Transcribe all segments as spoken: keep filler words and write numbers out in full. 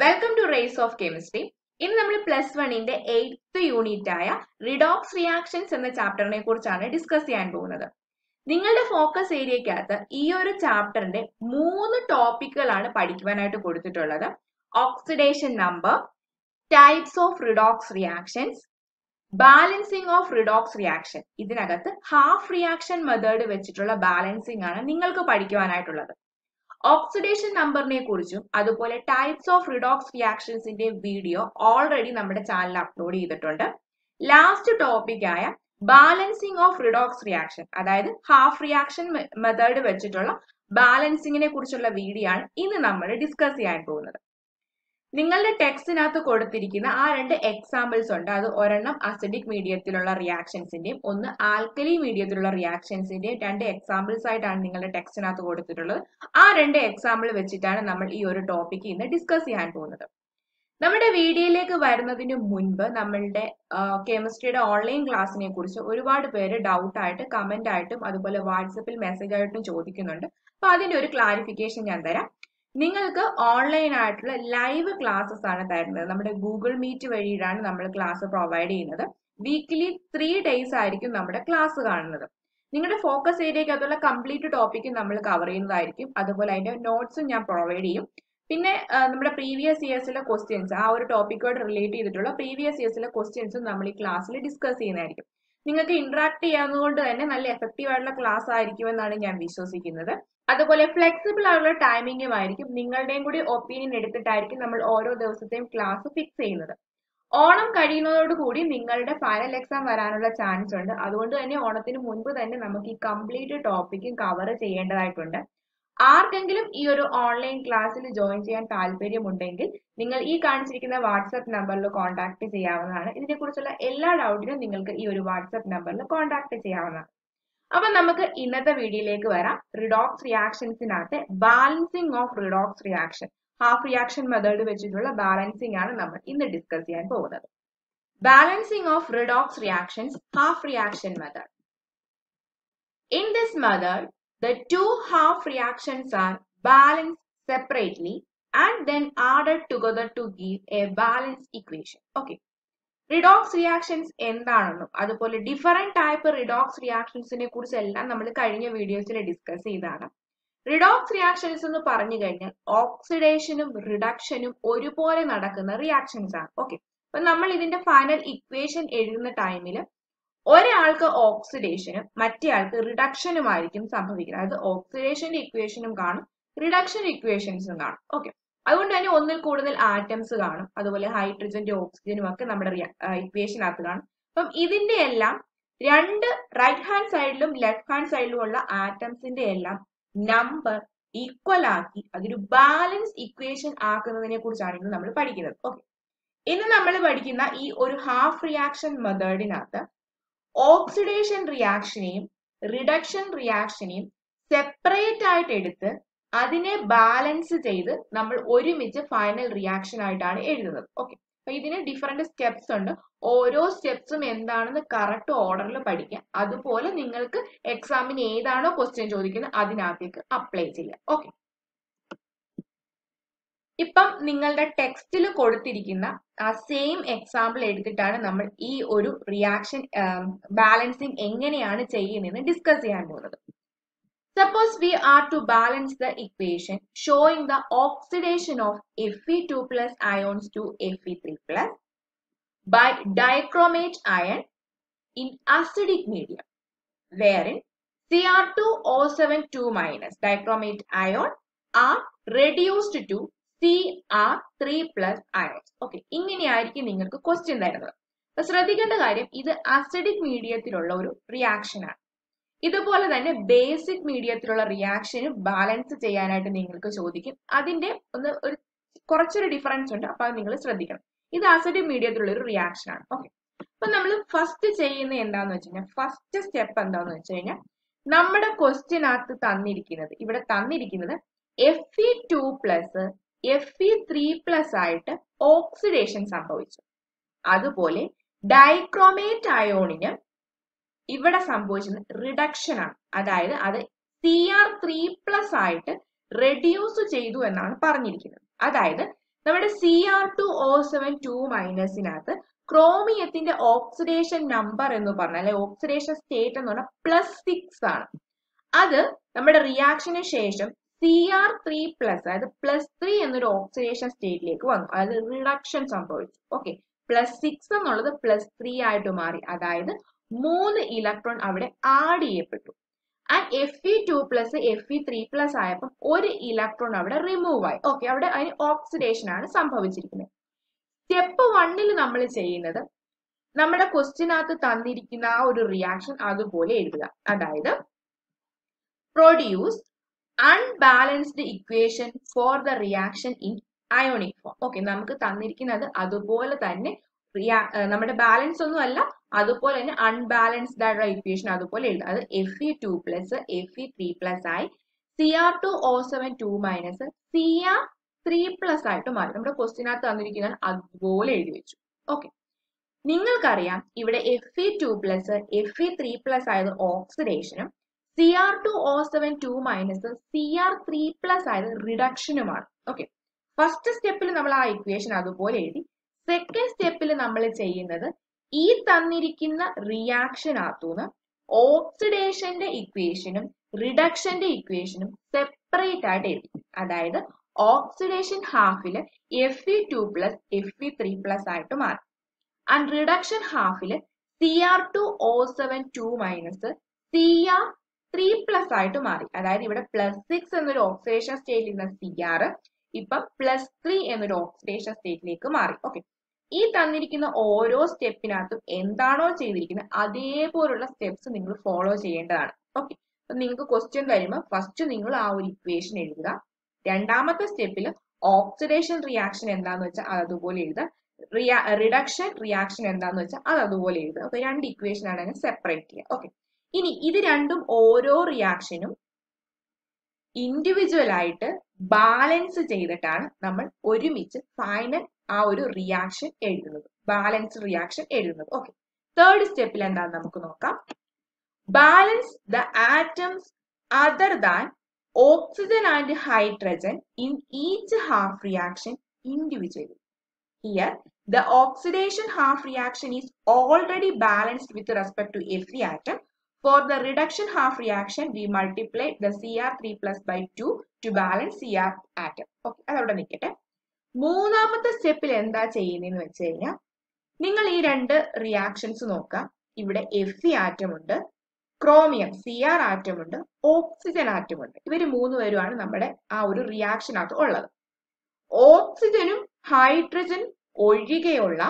Welcome to race of chemistry. ഇന്ന് നമ്മൾ plus വണ്ണിന്റെ എയ്ത്ത് യൂണിറ്റ് ആയ റിഡോക്സ് റിയാക്ഷൻസ് എന്ന ചാപ്റ്ററിനെ കുറിച്ചാണ് ഡിസ്കസ് ചെയ്യാൻ പോകുന്നത്. നിങ്ങളുടെ ഫോക്കസ് ഏരിയക്കകത്ത് ഈ ഒരു ചാപ്റ്ററിന്റെ മൂന്ന് ടോപ്പിക്കുകളാണ് പഠിക്കുവാനായിട്ട് കൊടുത്തിട്ടുള്ളത്. Oxidation number, types of redox reactions, balancing of redox reaction. ഇതിനകത്ത് ഹാഫ് റിയാക്ഷൻ മെത്തേഡ് വെച്ചിട്ടുള്ള ബാലൻസിങ് ആണ് നിങ്ങൾക്ക് പഠിക്കുവാനായിട്ടുള്ളത്. ഓക്സിഡേഷൻ നമ്പറിനെ കുറിച്ചും അതുപോലെ ടൈപ്സ് ഓഫ് റിഡോക്സ് റിയാക്ഷൻസിന്റെ വീഡിയോ ഓൾറെഡി നമ്മുടെ ചാനൽ അപ്ലോഡ് ചെയ്തിട്ടുണ്ട്. ലാസ്റ്റ് ടോപ്പിക് ആയ ബാലൻസിങ് ഓഫ് റിഡോക്സ് റിയാക്ഷൻ, അതായത് ഹാഫ് റിയാക്ഷൻ മെത്തേഡ് വെച്ചിട്ടുള്ള ബാലൻസിങ്ങിനെ കുറിച്ചുള്ള വീഡിയോ ആണ് ഇന്ന് നമ്മൾ ഡിസ്കസ് ചെയ്യാൻ പോകുന്നത്. നിങ്ങളുടെ ടെക്സ്റ്റിനകത്ത് കൊടുത്തിരിക്കുന്ന ആ രണ്ട് എക്സാമ്പിൾസ് ഉണ്ട്. അത് ഒരെണ്ണം അസിഡിക് മീഡിയത്തിലുള്ള റിയാക്ഷൻസിന്റെയും ഒന്ന് ആൽക്കലി മീഡിയത്തിലുള്ള റിയാക്ഷൻസിന്റെയും രണ്ട് എക്സാമ്പിൾസ് ആയിട്ടാണ് നിങ്ങളുടെ ടെക്സ്റ്റിനകത്ത് കൊടുത്തിട്ടുള്ളത്. ആ രണ്ട് എക്സാമ്പിൾ വെച്ചിട്ടാണ് നമ്മൾ ഈ ഒരു ടോപ്പിക്ക് ഇന്ന് ഡിസ്കസ് ചെയ്യാൻ പോകുന്നത്. നമ്മുടെ വീഡിയോയിലേക്ക് വരുന്നതിന് മുൻപ് നമ്മളുടെ കെമിസ്ട്രിയുടെ ഓൺലൈൻ ക്ലാസ്സിനെ കുറിച്ച് ഒരുപാട് പേര് ഡൗട്ടായിട്ട് കമന്റ് ആയിട്ടും അതുപോലെ വാട്സപ്പിൽ മെസ്സേജ് ആയിട്ടും ചോദിക്കുന്നുണ്ട്. അപ്പൊ അതിന്റെ ഒരു ക്ലാരിഫിക്കേഷൻ ഞാൻ തരാം. നിങ്ങൾക്ക് ഓൺലൈൻ ആയിട്ടുള്ള ലൈവ് ക്ലാസ്സസ് ആണ് തരുന്നത്. നമ്മുടെ ഗൂഗിൾ മീറ്റ് വഴിയാണ് നമ്മൾ ക്ലാസ് പ്രൊവൈഡ് ചെയ്യുന്നത്. വീക്കിലി ത്രീ ഡേയ്സ് ആയിരിക്കും നമ്മുടെ ക്ലാസ് കാണുന്നത്. നിങ്ങളുടെ ഫോക്കസ് ഏരിയക്കകത്തുള്ള കംപ്ലീറ്റ് ടോപ്പിക്കും നമ്മൾ കവർ ചെയ്യുന്നതായിരിക്കും. അതുപോലെ അതിന്റെ നോട്ട്സും ഞാൻ പ്രൊവൈഡ് ചെയ്യും. പിന്നെ നമ്മുടെ പ്രീവിയസ് ഇയേഴ്സിലെ ക്വസ്റ്റ്യൻസ്, ആ ഒരു ടോപ്പിക്കോട് റിലേറ്റ് ചെയ്തിട്ടുള്ള പ്രീവിയസ് ഇയേഴ്സിലെ ക്വസ്റ്റ്യൻസും നമ്മൾ ഈ ക്ലാസ്സിൽ ഡിസ്കസ് ചെയ്യുന്നതായിരിക്കും. നിങ്ങൾക്ക് ഇന്ററാക്ട് ചെയ്യാവുന്നതുകൊണ്ട് തന്നെ നല്ല എഫക്റ്റീവ് ആയിട്ടുള്ള ക്ലാസ് ആയിരിക്കുമെന്നാണ് ഞാൻ വിശ്വസിക്കുന്നത്. അതുപോലെ ഫ്ലെക്സിബിൾ ആയിട്ടുള്ള ടൈമിംഗും ആയിരിക്കും. നിങ്ങളുടെയും കൂടി ഒപ്പീനിയൻ എടുത്തിട്ടായിരിക്കും നമ്മൾ ഓരോ ദിവസത്തെയും ക്ലാസ് ഫിക്സ് ചെയ്യുന്നത്. ഓണം കഴിയുന്നതോടുകൂടി നിങ്ങളുടെ ഫൈനൽ എക്സാം വരാനുള്ള ചാൻസ് ഉണ്ട്. അതുകൊണ്ട് തന്നെ ഓണത്തിന് മുൻപ് തന്നെ നമുക്ക് ഈ കംപ്ലീറ്റ് ടോപ്പിക്കും കവർ ചെയ്യേണ്ടതായിട്ടുണ്ട്. ആർക്കെങ്കിലും ഈ ഒരു ഓൺലൈൻ ക്ലാസ്സിൽ ജോയിൻ ചെയ്യാൻ താല്പര്യമുണ്ടെങ്കിൽ നിങ്ങൾ ഈ കാണിച്ചിരിക്കുന്ന വാട്സാപ്പ് നമ്പറിൽ കോൺടാക്ട് ചെയ്യാവുന്നതാണ്. ഇതിനെക്കുറിച്ചുള്ള എല്ലാ ഡൗട്ടിനും നിങ്ങൾക്ക് ഈ ഒരു വാട്സാപ്പ് നമ്പറിൽ കോൺടാക്ട് ചെയ്യാവുന്നതാണ്. അപ്പൊ നമുക്ക് ഇന്നത്തെ വീഡിയോയിലേക്ക് വരാം. റിഡോക്സ് റിയാക്ഷൻസിനകത്ത് balancing of redox reaction, half reaction method വെച്ചിട്ടുള്ള ബാലൻസിങ് ആണ് നമ്മൾ ഇന്ന് ഡിസ്കസ് ചെയ്യാൻ പോകുന്നത്. Balancing of redox reactions, half reaction method. In this method the two half reactions are balanced separately and then added together to give a balanced equation. Okay, redox reactions എന്താണെന്നും അതുപോലെ different type redox reactionsനെ കുറിച്ച് എല്ലാം നമ്മൾ കഴിഞ്ഞ വീഡിയോസിൽ discuss ചെയ്തതാണ്. Redox reactions എന്ന് പറഞ്ഞു കഴിഞ്ഞാൽ ഓക്സിഡേഷനും റിഡക്ഷനും ഒരുപോലെ നടക്കുന്ന റിയാക്ഷൻസ് ആണ്. ഓക്കെ, അപ്പൊ നമ്മൾ ഇതിന്റെ ഫൈനൽ ഇക്വേഷൻ എഴുതുന്ന ടൈമിൽ ഒരാൾക്ക് ഓക്സിഡേഷനും മറ്റേയാൾക്ക് റിഡക്ഷനുമായിരിക്കും സംഭവിക്കുന്നത്. അതായത് ഓക്സിഡേഷന്റെ ഇക്വേഷനും കാണും, റിഡക്ഷൻ ഇക്വേഷൻസും കാണും. ഓക്കെ, അതുകൊണ്ട് തന്നെ ഒന്നിൽ കൂടുതൽ ആറ്റംസ് കാണും. അതുപോലെ ഹൈഡ്രജന്റെ ഓക്സിജനും ഒക്കെ നമ്മുടെ ഇക്വേഷനകത്ത് കാണും. അപ്പം ഇതിന്റെ എല്ലാം രണ്ട് റൈറ്റ് ഹാൻഡ് സൈഡിലും ലെഫ്റ്റ് ഹാൻഡ് സൈഡിലും ഉള്ള ആറ്റംസിന്റെ എല്ലാം നമ്പർ ഈക്വൽ ആക്കി അതൊരു ബാലൻസ് ഇക്വേഷൻ ആക്കുന്നതിനെ കുറിച്ചാണ് ഇന്ന് നമ്മൾ പഠിക്കുന്നത്. ഓക്കെ, ഇന്ന് നമ്മൾ പഠിക്കുന്ന ഈ ഒരു ഹാഫ് റിയാക്ഷൻ മെത്തേഡിനകത്ത് ഓക്സിഡേഷൻ റിയാക്ഷനെയും റിഡക്ഷൻ റിയാക്ഷനെയും സെപ്പറേറ്റ് ആയിട്ട് എടുത്ത് അതിനെ ബാലൻസ് ചെയ്ത് നമ്മൾ ഒരുമിച്ച് ഫൈനൽ റിയാക്ഷൻ ആയിട്ടാണ് എഴുതുന്നത്. ഓക്കെ, അപ്പൊ ഇതിന് ഡിഫറെന്റ് സ്റ്റെപ്സ് ഉണ്ട്. ഓരോ സ്റ്റെപ്സും എന്താണെന്ന് കറക്റ്റ് ഓർഡറിൽ പഠിക്കാം. അതുപോലെ നിങ്ങൾക്ക് എക്സാമിന് ഏതാണോ ക്വസ്റ്റ്യൻ ചോദിക്കുന്നത് അതിനകത്തേക്ക് അപ്ലൈ ചെയ്യാം. ഓക്കെ, ഇപ്പം നിങ്ങളുടെ ടെക്സ്റ്റിൽ കൊടുത്തിരിക്കുന്ന ആ സെയിം എക്സാമ്പിൾ എടുത്തിട്ടാണ് നമ്മൾ ഈ ഒരു റിയാക്ഷൻ ബാലൻസിങ് എങ്ങനെയാണ് ചെയ്യുന്നതെന്ന് ഡിസ്കസ് ചെയ്യാൻ പോകുന്നത്. Suppose we are to balance the equation showing the oxidation of F E two plus ions to F E three plus by dichromate ion in acidic medium where in C R two O seven two minus dichromate ion are reduced to C R three plus ions. Okay, ഇങ്ങനെയായിരിക്കും നിങ്ങൾക്ക് question തരുന്നത്. അപ്പൊ ശ്രദ്ധിക്കേണ്ട കാര്യം, ഇത് acidic മീഡിയത്തിലുള്ള ഒരു reaction ആണ്. ഇതുപോലെ തന്നെ ബേസിക് മീഡിയത്തിലുള്ള റിയാക്ഷനും ബാലൻസ് ചെയ്യാനായിട്ട് നിങ്ങൾക്ക് ചോദിക്കും. അതിന്റെ ഒന്ന് ഒരു കുറച്ചൊരു ഡിഫറൻസ് ഉണ്ട്. അപ്പൊ നിങ്ങൾ ശ്രദ്ധിക്കണം. ഇത് അസിഡിക് മീഡിയത്തിലുള്ള ഒരു റിയാക്ഷൻ ആണ്. ഓക്കെ, അപ്പൊ നമ്മൾ ഫസ്റ്റ് ചെയ്യുന്ന എന്താന്ന് വെച്ച് കഴിഞ്ഞാൽ, ഫസ്റ്റ് സ്റ്റെപ്പ് എന്താന്ന് വെച്ച് കഴിഞ്ഞാൽ, നമ്മുടെ ക്വസ്റ്റ്യനകത്ത് തന്നിരിക്കുന്നത് ഇവിടെ തന്നിരിക്കുന്നത് F E two plus F E three plus ആയിട്ട് ഓക്സിഡേഷൻ സംഭവിച്ചു. അതുപോലെ ഡൈക്രോമേറ്റ് അയോണിന് ഇവിടെ സംഭവിച്ചത് റിഡക്ഷൻ ആണ്. അതായത് അത് സി ആർ ത്രീ പ്ലസ് ആയിട്ട് റെഡ്യൂസ് ചെയ്തു എന്നാണ് പറഞ്ഞിരിക്കുന്നത്. അതായത് നമ്മുടെ C R two O seven two മൈനസിനകത്ത് ക്രോമിയത്തിന്റെ ഓക്സിഡേഷൻ നമ്പർ എന്ന് പറഞ്ഞാൽ അല്ലെ ഓക്സിഡേഷൻ സ്റ്റേറ്റ് എന്ന് പറഞ്ഞാൽ പ്ലസ് സിക്സ് ആണ്. അത് നമ്മുടെ റിയാക്ഷന് ശേഷം സി ആർ ത്രീ പ്ലസ് അതായത് പ്ലസ് ത്രീ എന്നൊരു ഓക്സിഡേഷൻ സ്റ്റേറ്റിലേക്ക് വന്നു, അതായത് റിഡക്ഷൻ സംഭവിച്ചു. ഓക്കെ, പ്ലസ് സിക്സ് എന്നുള്ളത് പ്ലസ് ത്രീ ആയിട്ട് മാറി, അതായത് മൂന്ന് ഇലക്ട്രോൺ അവിടെ ആഡ് ചെയ്യപ്പെട്ടു. And F E two plus F E three plus ആയപ്പോൾ ഒരു ഇലക്ട്രോൺ അവിടെ റിമൂവ് ആയി. ഓക്കെ, അവിടെ അതിന് ഓക്സിഡേഷൻ ആണ് സംഭവിച്ചിരിക്കുന്നത്. സ്റ്റെപ്പ് വണ്ണിൽ നമ്മൾ ചെയ്യുന്നത് നമ്മുടെ ക്വസ്റ്റ്യനകത്ത് തന്നിരിക്കുന്ന ആ ഒരു റിയാക്ഷൻ അതുപോലെ എഴുതുക, അതായത് produce unbalanced equation for the reaction in ionic form. Okay, നമുക്ക് തന്നിരിക്കുന്നത് അതുപോലെ തന്നെ നമ്മുടെ ബാലൻസ് ഒന്നും അല്ല, അതുപോലെ തന്നെ അൺബാലൻസ്ഡ് ആയിട്ടുള്ള ഇക്വേഷൻ അതുപോലെ എഴുതുക. അത് F E two plus F E three plus ആയി C R two O seven two minus C R three plus ആയിട്ട് മാറി. നമ്മുടെ ക്വസ്റ്റ്യനകത്ത് തന്നിരിക്കുന്നത് അതുപോലെ എഴുതി വെച്ചു. ഓക്കെ, നിങ്ങൾക്കറിയാം ഇവിടെ F E two plus F E three plus ആയത് ഓക്സിഡേഷനും C R two O seven two minus C R three plus ആയത് റിഡക്ഷനുമാണ്. ഓക്കെ, ഫസ്റ്റ് സ്റ്റെപ്പിൽ നമ്മൾ ആ ഇക്വേഷൻ അതുപോലെ എഴുതി. സെക്കൻഡ് സ്റ്റെപ്പിൽ നമ്മൾ ചെയ്യുന്നത് ഈ തന്നിരിക്കുന്ന റിയാക്ഷൻ ആത്തുനിന്ന് ഓക്സിഡേഷന്റെ ഇക്വേഷനും റിഡക്ഷന്റെ ഇക്വേഷനും സെപ്പറേറ്റ് ആയിട്ട് എഴുതി. അതായത് ഓക്സിഡേഷൻ ഹാഫില് F E two plus F E three plus ആയിട്ട് മാറി, ആൻഡ് റിഡക്ഷൻ ഹാഫില് C R two O seven two minus C R three plus ആയിട്ട് മാറി. അതായത് ഇവിടെ പ്ലസ് സിക്സ് എന്നൊരു ഓക്സിഡേഷൻ സ്റ്റേറ്റിൽ നിന്ന് സി ആർ ഇപ്പം പ്ലസ് ത്രീ എന്നൊരു ഓക്സിഡേഷൻ സ്റ്റേറ്റിലേക്ക് മാറി. ഓക്കെ, ഈ തന്നിരിക്കുന്ന ഓരോ സ്റ്റെപ്പിനകത്തും എന്താണോ ചെയ്തിരിക്കുന്നത് അതേപോലുള്ള സ്റ്റെപ്സ് നിങ്ങൾ ഫോളോ ചെയ്യേണ്ടതാണ്. ഓക്കെ, അപ്പം നിങ്ങൾക്ക് ക്വസ്റ്റ്യൻ വരുമ്പോൾ ഫസ്റ്റ് നിങ്ങൾ ആ ഒരു ഇക്വേഷൻ എഴുതുക. രണ്ടാമത്തെ സ്റ്റെപ്പിൽ ഓക്സിഡേഷൻ റിയാക്ഷൻ എന്താന്ന് വെച്ചാൽ അത് അതുപോലെ എഴുതുക, റിയാ റിഡക്ഷൻ റിയാക്ഷൻ എന്താന്ന് വെച്ചാൽ അത് അതുപോലെ എഴുതുക. അപ്പൊ രണ്ട് ഇക്വേഷൻ ആണ് അതിനെ സെപ്പറേറ്റ് ചെയ്യുക. ഓക്കെ, ഇനി ഇത് രണ്ടും ഓരോ റിയാക്ഷനും ഇൻഡിവിജ്വൽ ആയിട്ട് ബാലൻസ് ചെയ്തിട്ടാണ് നമ്മൾ ഒരുമിച്ച് ഫൈനൽ ആ ഒരു റിയാക്ഷൻ എഴുതുന്നത്, ബാലൻസ്ഡ് റിയാക്ഷൻ എഴുതുന്നത്. ഓക്കെ, തേർഡ് സ്റ്റെപ്പിൽ എന്താണ് നമുക്ക് നോക്കാം. Balance the atoms other than oxygen and hydrogen in each half reaction individually. Here, the oxidation half reaction is already balanced with respect to every atom. For the reduction half reaction, we multiply the C R three plus by two to balance C R atom. Okay, അതവിടെ നിൽക്കട്ടെ. മൂന്നാമത്തെ സ്റ്റെപ്പിൽ എന്താ ചെയ്യുന്നതെന്ന് വെച്ച് കഴിഞ്ഞാൽ നിങ്ങൾ ഈ രണ്ട് റിയാക്ഷൻസ് നോക്കാം. ഇവിടെ Fe ആറ്റം ഉണ്ട്, ക്രോമിയം സി ആർ ആറ്റം ഉണ്ട്, ഓക്സിജൻ ആറ്റം ഉണ്ട്. ഇവർ മൂന്ന് പേരുമാണ് നമ്മുടെ ആ ഒരു റിയാക്ഷനകത്ത് ഉള്ളത്. ഓക്സിജനും ഹൈഡ്രജൻ ഒഴികെയുള്ള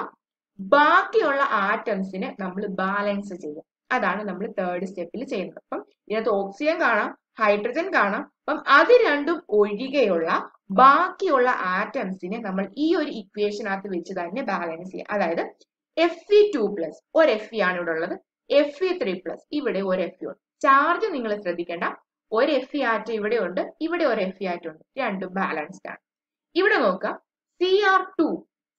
ബാക്കിയുള്ള ആറ്റംസിനെ നമ്മൾ ബാലൻസ് ചെയ്യും. അതാണ് നമ്മൾ തേർഡ് സ്റ്റെപ്പിൽ ചെയ്യുന്നത്. അപ്പം ഇതിനകത്ത് ഓക്സിജൻ കാണാം, ഹൈഡ്രജൻ കാണാം. അപ്പം അത് രണ്ടും ഒഴികെയുള്ള ബാക്കിയുള്ള ആറ്റംസിനെ നമ്മൾ ഈ ഒരു ഇക്വേഷനകത്ത് വെച്ച് തന്നെ ബാലൻസ് ചെയ്യാം. അതായത് എഫ് ഇ ടു പ്ലസ് ഒരു എഫ് ഇ ആണ് ഇവിടെ ഉള്ളത്, എഫ് ഇ ത്രീ പ്ലസ് ഇവിടെ ഒരു എഫ് ഇ ഉണ്ട്. ചാർജ് നിങ്ങൾ ശ്രദ്ധിക്കേണ്ട, ഒരു എഫ് ഇ ആറ്റം ഇവിടെ ഉണ്ട്, ഇവിടെ ഒരു എഫ് ഇ ആറ്റം ഉണ്ട്, രണ്ടും ബാലൻസ്ഡ് ആണ്. ഇവിടെ നോക്കാം, C R two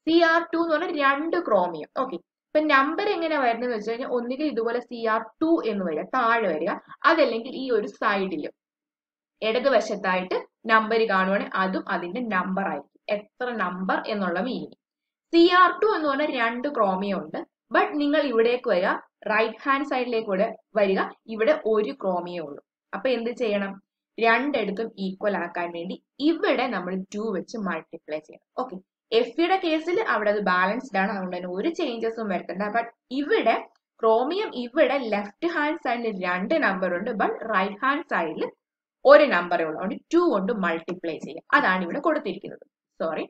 C R two എന്ന് പറഞ്ഞാൽ രണ്ട് ക്രോമിയം. ഓക്കെ, ഇപ്പൊ നമ്പർ എങ്ങനെ വരുന്നതെന്ന് വെച്ച് കഴിഞ്ഞാൽ ഒന്നുകിൽ ഇതുപോലെ സി ആർ ടു എന്ന് വരിക, താഴെ വരിക, അതല്ലെങ്കിൽ ഈ ഒരു സൈഡിലും ഇടതുവശത്തായിട്ട് നമ്പർ കാണുവാണെങ്കിൽ അതും അതിന്റെ നമ്പർ ആയിരിക്കും, എത്ര നമ്പർ എന്നുള്ള മീനിങ്. സി ആർ ടു എന്ന് പറഞ്ഞാൽ രണ്ട് ക്രോമിയം ഉണ്ട്, ബട്ട് നിങ്ങൾ ഇവിടേക്ക് വരിക, റൈറ്റ് ഹാൻഡ് സൈഡിലേക്ക് കൂടെ വരിക, ഇവിടെ ഒരു ക്രോമിയേ ഉള്ളൂ. അപ്പൊ എന്ത് ചെയ്യണം, രണ്ടിടത്തും ഈക്വൽ ആക്കാൻ വേണ്ടി ഇവിടെ നമ്മൾ ടു വെച്ച് മൾട്ടിപ്ലൈ ചെയ്യണം. ഓക്കെ, എഫിയുടെ കേസിൽ അവിടെ അത് ബാലൻസ്ഡ് ആണ്, അതുകൊണ്ട് തന്നെ ഒരു ചേഞ്ചസും വരുത്തണ്ട. ബട്ട് ഇവിടെ ക്രോമിയം ഇവിടെ ലെഫ്റ്റ് ഹാൻഡ് സൈഡിൽ രണ്ട് നമ്പർ ഉണ്ട്, ബട്ട് റൈറ്റ് ഹാൻഡ് സൈഡിൽ ഒരു നമ്പറേ ഉള്ളൂ, അതുകൊണ്ട് ടു കൊണ്ട് മൾട്ടിപ്ലൈ ചെയ്യാം. അതാണ് ഇവിടെ കൊടുത്തിരിക്കുന്നത്. Sorry,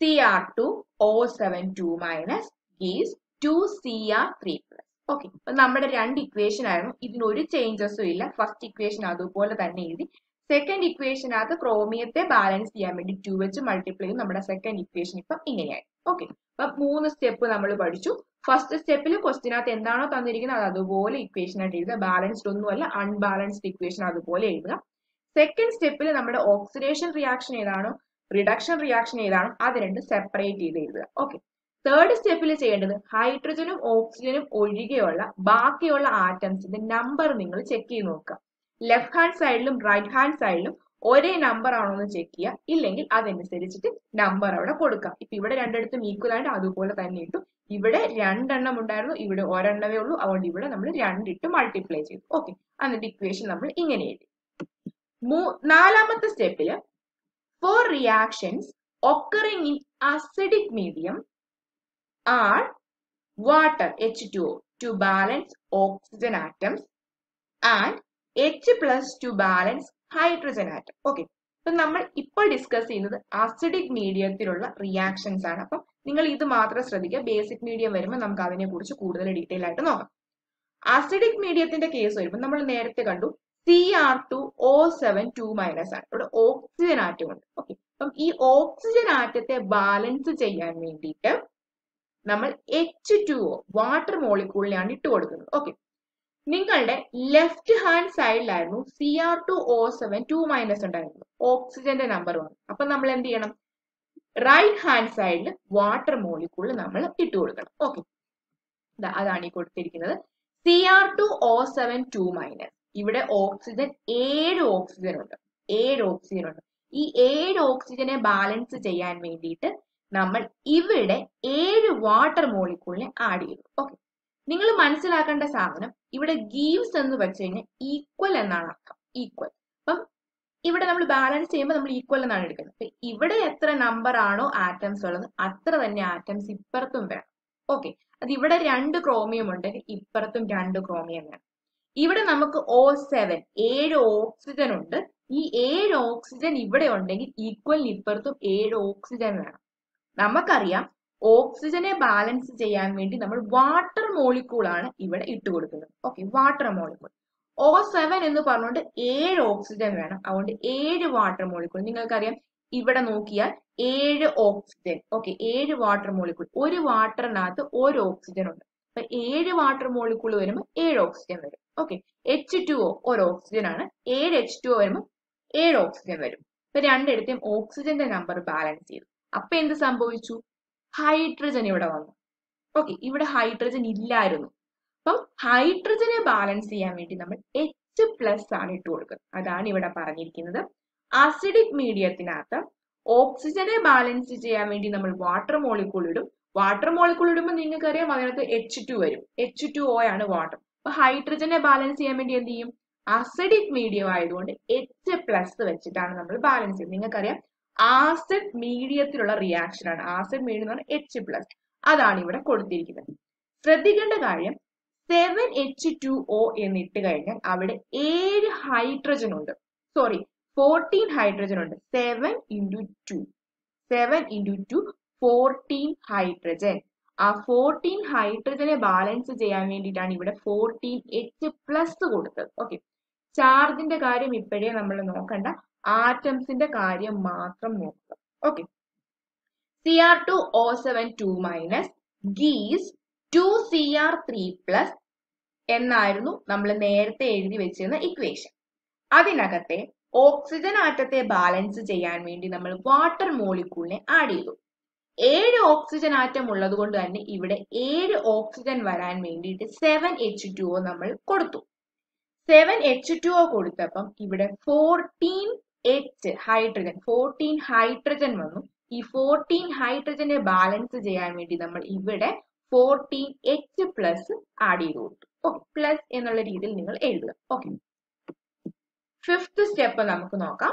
C R two O seven two minus gives two C R three plus. Okay, അപ്പൊ നമ്മുടെ രണ്ട് ഇക്വേഷൻ ആയിരുന്നു, ഇതിനൊരു ചേഞ്ചസും ഇല്ല. ഫസ്റ്റ് ഇക്വേഷൻ അതുപോലെ തന്നെ എഴുതി. സെക്കൻഡ് ഇക്വേഷനകത്ത് ക്രോമിയത്തെ ബാലൻസ് ചെയ്യാൻ വേണ്ടി ടു വെച്ച് മൾട്ടിപ്ലൈ ചെയ്യും. നമ്മുടെ സെക്കൻഡ് ഇക്വേഷൻ ഇപ്പം ഇങ്ങനെയായി. ഓക്കെ, അപ്പൊ മൂന്ന് സ്റ്റെപ്പ് നമ്മൾ പഠിച്ചു. ഫസ്റ്റ് സ്റ്റെപ്പിൽ ക്വസ്റ്റിനകത്ത് എന്താണോ തന്നിരിക്കുന്നത് അത് അതുപോലെ ഇക്വേഷൻ ആയിട്ട് എഴുതുക, ബാലൻസ്ഡ് ഒന്നുമല്ല അൺബാലൻസ്ഡ് ഇക്വേഷൻ അതുപോലെ എഴുതുക. സെക്കൻഡ് സ്റ്റെപ്പിൽ നമ്മുടെ ഓക്സിഡേഷൻ റിയാക്ഷൻ ഏതാണോ റിഡക്ഷൻ റിയാക്ഷൻ ഏതാണോ അത് രണ്ടും സെപ്പറേറ്റ് ചെയ്ത് എഴുതുക. ഓക്കെ, തേർഡ് സ്റ്റെപ്പിൽ ചെയ്യേണ്ടത് ഹൈഡ്രജനും ഓക്സിജനും ഒഴികെയുള്ള ബാക്കിയുള്ള ആറ്റംസിന്റെ നമ്പർ നിങ്ങൾ ചെക്ക് ചെയ്ത് നോക്കുക. ലെഫ്റ്റ് ഹാൻഡ് സൈഡിലും റൈറ്റ് ഹാൻഡ് സൈഡിലും ഒരേ നമ്പർ ആണോ എന്ന് ചെക്ക് ചെയ്യുക. ഇല്ലെങ്കിൽ അതനുസരിച്ചിട്ട് നമ്പർ അവിടെ കൊടുക്കുക. ഇപ്പൊ ഇവിടെ രണ്ടിടത്തും ഈക്വൽ ആയിട്ട് അതുപോലെ തന്നെ ഇട്ടു. ഇവിടെ രണ്ടെണ്ണം ഉണ്ടായിരുന്നു, ഇവിടെ ഒരെണ്ണമേ ഉള്ളൂ. അതുകൊണ്ട് ഇവിടെ നമ്മൾ രണ്ടിട്ട് മൾട്ടിപ്ലൈ ചെയ്തു. ഓക്കെ, എന്നിട്ട് ഇക്വേഷൻ നമ്മൾ ഇങ്ങനെ എഴുതി. മൂ നാലാമത്തെ സ്റ്റെപ്പില് for reactions occurring in acidic medium are water H two O to balance oxygen atoms and H plus to balance hydrogen atom. Okay, അപ്പൊ നമ്മൾ ഇപ്പോൾ ഡിസ്കസ് ചെയ്യുന്നത് അസിഡിക് മീഡിയത്തിലുള്ള റിയാക്ഷൻസ് ആണ്. അപ്പം നിങ്ങൾ ഇത് മാത്രം ശ്രദ്ധിക്കുക. ബേസിക് മീഡിയം വരുമ്പോൾ നമുക്ക് അതിനെ കുറിച്ച് കൂടുതൽ ഡീറ്റെയിൽ ആയിട്ട് നോക്കാം. അസിഡിക് മീഡിയത്തിന്റെ കേസ് വരുമ്പോൾ നമ്മൾ നേരത്തെ കണ്ടു C R two O seven two minus ആണ്. ഇവിടെ ഓക്സിജൻ ആറ്റം ഉണ്ട്. ഓക്കെ, അപ്പം ഈ ഓക്സിജൻ ആറ്റത്തെ ബാലൻസ് ചെയ്യാൻ വേണ്ടിയിട്ട് നമ്മൾ എച്ച് ടു ഒ വാട്ടർ മോളിക്യൂളിനെയാണ് ഇട്ട് കൊടുക്കുന്നത്. ഓക്കെ, നിങ്ങളുടെ ലെഫ്റ്റ് ഹാൻഡ് സൈഡിലായിരുന്നു C R two O seven two minus ഉണ്ടായിരുന്നത്, ഓക്സിജന്റെ നമ്പർ വൺ. അപ്പൊ നമ്മൾ എന്ത് ചെയ്യണം? റൈറ്റ് ഹാൻഡ് സൈഡിൽ വാട്ടർ മോളിക്യൂൾ നമ്മൾ ഇട്ട് കൊടുക്കണം. ഓക്കെ, അതാണ് ഈ കൊടുത്തിരിക്കുന്നത്. C R two O seven two minus, ഇവിടെ ഓക്സിജൻ ഏഴ് ഓക്സിജൻ ഉണ്ട്, ഏഴ് ഓക്സിജൻ ഉണ്ട്. ഈ ഏഴ് ഓക്സിജനെ ബാലൻസ് ചെയ്യാൻ വേണ്ടിയിട്ട് നമ്മൾ ഇവിടെ ഏഴ് വാട്ടർ മോളിക്യൂളിനെ ആഡ് ചെയ്തു. ഓക്കെ, നിങ്ങൾ മനസ്സിലാക്കേണ്ട സാധനം ഇവിടെ ഗീവ്സ് എന്ന് വെച്ച് കഴിഞ്ഞാൽ ഈക്വൽ എന്നാണ് അർത്ഥം, ഈക്വൽ. അപ്പം ഇവിടെ നമ്മൾ ബാലൻസ് ചെയ്യുമ്പോൾ നമ്മൾ ഈക്വൽ എന്നാണ് എടുക്കുന്നത്. അപ്പൊ ഇവിടെ എത്ര നമ്പർ ആണോ ആറ്റംസ് ഉള്ളത് അത്ര തന്നെ ആറ്റംസ് ഇപ്പുറത്തും വേണം. ഓക്കെ, അത് ഇവിടെ രണ്ട് ക്രോമിയം ഉണ്ടെങ്കിൽ ഇപ്പുറത്തും രണ്ട് ക്രോമിയം വേണം. ഇവിടെ നമുക്ക് ഓ സെവൻ ഏഴ് ഓക്സിജൻ ഉണ്ട്. ഈ ഏഴ് ഓക്സിജൻ ഇവിടെ ഉണ്ടെങ്കിൽ ഈക്വലിന് ഇപ്പുറത്തും ഏഴ് ഓക്സിജൻ വേണം. നമുക്കറിയാം ഓക്സിജനെ ബാലൻസ് ചെയ്യാൻ വേണ്ടി നമ്മൾ വാട്ടർ മോളിക്യൂൾ ആണ് ഇവിടെ ഇട്ട് കൊടുക്കുന്നത്. Okay, water molecule O seven എന്ന് പറഞ്ഞുകൊണ്ട് ഏഴ് ഓക്സിജൻ വേണം. അതുകൊണ്ട് ഏഴ് വാട്ടർ മോളിക്യൂൾ. നിങ്ങൾക്കറിയാം ഇവിടെ നോക്കിയാൽ ഏഴ് ഓക്സിജൻ. ഓക്കെ, ഏഴ് വാട്ടർ മോളിക്യൂൾ. ഒരു വാട്ടറിനകത്ത് ഒരു ഓക്സിജൻ ഉണ്ട്. അപ്പൊ ഏഴ് വാട്ടർ മോളിക്യൂൾ വരുമ്പോൾ ഏഴ് ഓക്സിജൻ വരും. ഓക്കെ, എച്ച് ടു ഒ ഒരു ഓക്സിജൻ ആണ്. ഏഴ് എച്ച് ടു ഒ വരുമ്പോൾ ഏഴ് ഓക്സിജൻ വരും. ഇപ്പൊ രണ്ടിടത്തെയും ഓക്സിജന്റെ നമ്പർ ബാലൻസ് ചെയ്തു. അപ്പൊ എന്ത് സംഭവിച്ചു? ഹൈഡ്രജൻ ഇവിടെ വന്നു. ഓക്കെ, ഇവിടെ ഹൈഡ്രജൻ ഇല്ലായിരുന്നു. അപ്പം ഹൈഡ്രജനെ ബാലൻസ് ചെയ്യാൻ വേണ്ടി നമ്മൾ എച്ച് പ്ലസ് ആണ് ഇട്ട് കൊടുക്കുന്നത്. അതാണ് ഇവിടെ പറഞ്ഞിരിക്കുന്നത്. അസിഡിക് മീഡിയത്തിനകത്ത് ഓക്സിജനെ ബാലൻസ് ചെയ്യാൻ വേണ്ടി നമ്മൾ വാട്ടർ മോളിക്യൂൾ ഇടും. വാട്ടർ മോളിക്യൂൾ ഇടുമ്പോൾ നിങ്ങൾക്കറിയാം അതിനകത്ത് എച്ച് ടു വരും. എച്ച് ടു ഒ ആണ് വാട്ടർ. അപ്പൊ ഹൈഡ്രജനെ ബാലൻസ് ചെയ്യാൻ വേണ്ടി എന്ത് ചെയ്യും? അസിഡിക് മീഡിയം ആയതുകൊണ്ട് എച്ച് പ്ലസ് വെച്ചിട്ടാണ് നമ്മൾ ബാലൻസ് ചെയ്യുന്നത്. നിങ്ങൾക്കറിയാം ആസിഡ് മീഡിയത്തിലുള്ള റിയാക്ഷൻ ആണ്. ആസിഡ് മീഡിയം എന്ന് പറഞ്ഞാൽ എച്ച് പ്ലസ്. അതാണ് ഇവിടെ കൊടുത്തിരിക്കുന്നത്. ശ്രദ്ധിക്കേണ്ട കാര്യം, സെവൻ എച്ച് ടു ഒ എന്നിട്ട് കഴിഞ്ഞാൽ അവിടെ ഏഴ് ഹൈഡ്രജൻ ഉണ്ട്. സോറി, ഫോർട്ടീൻ ഹൈഡ്രജൻ ഉണ്ട്. Seven into two seven into two fourteen hydrogen. ആ ഫോർട്ടീൻ ഹൈഡ്രജനെ ബാലൻസ് ചെയ്യാൻ വേണ്ടിയിട്ടാണ് ഇവിടെ ഫോർട്ടീൻ എച്ച് പ്ലസ് കൊടുത്തത്. ഓക്കെ, ചാർജിന്റെ കാര്യം ഇപ്പോഴേ നമ്മൾ നോക്കണ്ട, ആറ്റംസിന്റെ കാര്യം മാത്രം നോക്കുക. Okay, C R two O seven two minus gives two C R three plus എന്നായിരുന്നു നമ്മൾ നേരത്തെ എഴുതി വെച്ചിരുന്ന ഇക്വേഷൻ. അതിനകത്തെ ഓക്സിജൻ ആറ്റത്തെ ബാലൻസ് ചെയ്യാൻ വേണ്ടി നമ്മൾ വാട്ടർ മോളിക്യൂളിനെ ആഡ് ചെയ്തു. ഏഴ് ഓക്സിജൻ ആറ്റം ഉള്ളത് കൊണ്ട് തന്നെ ഇവിടെ ഏഴ് ഓക്സിജൻ വരാൻ വേണ്ടിയിട്ട് സെവൻ എച്ച് ടു ഒ നമ്മൾ കൊടുത്തു. സെവൻ എച്ച് ടു ഒ കൊടുത്തപ്പം ഇവിടെ fourteen H hydrogen fourteen hydrogen വന്നു. ഈ ഫോർട്ടീൻ ഹൈഡ്രജനെ ബാലൻസ് ചെയ്യാൻ വേണ്ടി നമ്മൾ ഇവിടെ ഫോർട്ടീൻ എച്ച് പ്ലസ് ആഡ് ചെയ്ത് കൊടുത്തു. ഓക്കെ, പ്ലസ് എന്നുള്ള രീതിയിൽ നിങ്ങൾ എഴുതുക. ഓക്കെ, ഫിഫ്ത്ത് സ്റ്റെപ്പ് നമുക്ക് നോക്കാം.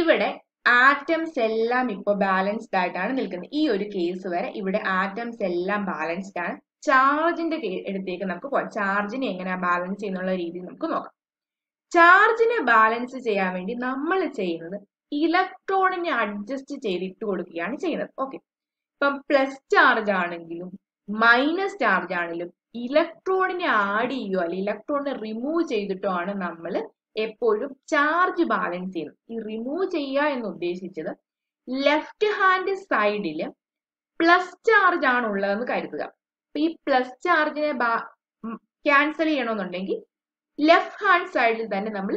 ഇവിടെ ആറ്റംസ് എല്ലാം ഇപ്പോൾ ബാലൻസ്ഡ് ആയിട്ടാണ് നിൽക്കുന്നത്. ഈ ഒരു കേസ് വരെ ഇവിടെ ആറ്റംസ് എല്ലാം ബാലൻസ്ഡ് ആണ്. ചാർജിന്റെ അടുത്തേക്ക് നമുക്ക് പോകാം. ചാർജിനെ എങ്ങനെയാ ബാലൻസ് ചെയ്യുന്നുള്ള രീതി നമുക്ക് നോക്കാം. ചാർജിനെ ബാലൻസ് ചെയ്യാൻ വേണ്ടി നമ്മൾ ചെയ്യുന്നത് ഇലക്ട്രോണിനെ അഡ്ജസ്റ്റ് ചെയ്തിട്ട് കൊടുക്കുകയാണ് ചെയ്യുന്നത്. ഓക്കെ, ഇപ്പം പ്ലസ് ചാർജ് ആണെങ്കിലും മൈനസ് ചാർജ് ആണെങ്കിലും ഇലക്ട്രോണിനെ ആഡ് ചെയ്യുകയോ അല്ലെങ്കിൽ ഇലക്ട്രോണിനെ റിമൂവ് ചെയ്തിട്ടോ ആണ് നമ്മൾ എപ്പോഴും ചാർജ് ബാലൻസ് ചെയ്യുന്നത്. ഈ റിമൂവ് ചെയ്യുക എന്ന് ഉദ്ദേശിച്ചത് ലെഫ്റ്റ് ഹാൻഡ് സൈഡിൽ പ്ലസ് ചാർജ് ആണുള്ളതെന്ന് കരുതുക. ഈ പ്ലസ് ചാർജിനെ ക്യാൻസൽ ചെയ്യണമെന്നുണ്ടെങ്കിൽ ലെഫ്റ്റ് ഹാൻഡ് സൈഡിൽ തന്നെ നമ്മൾ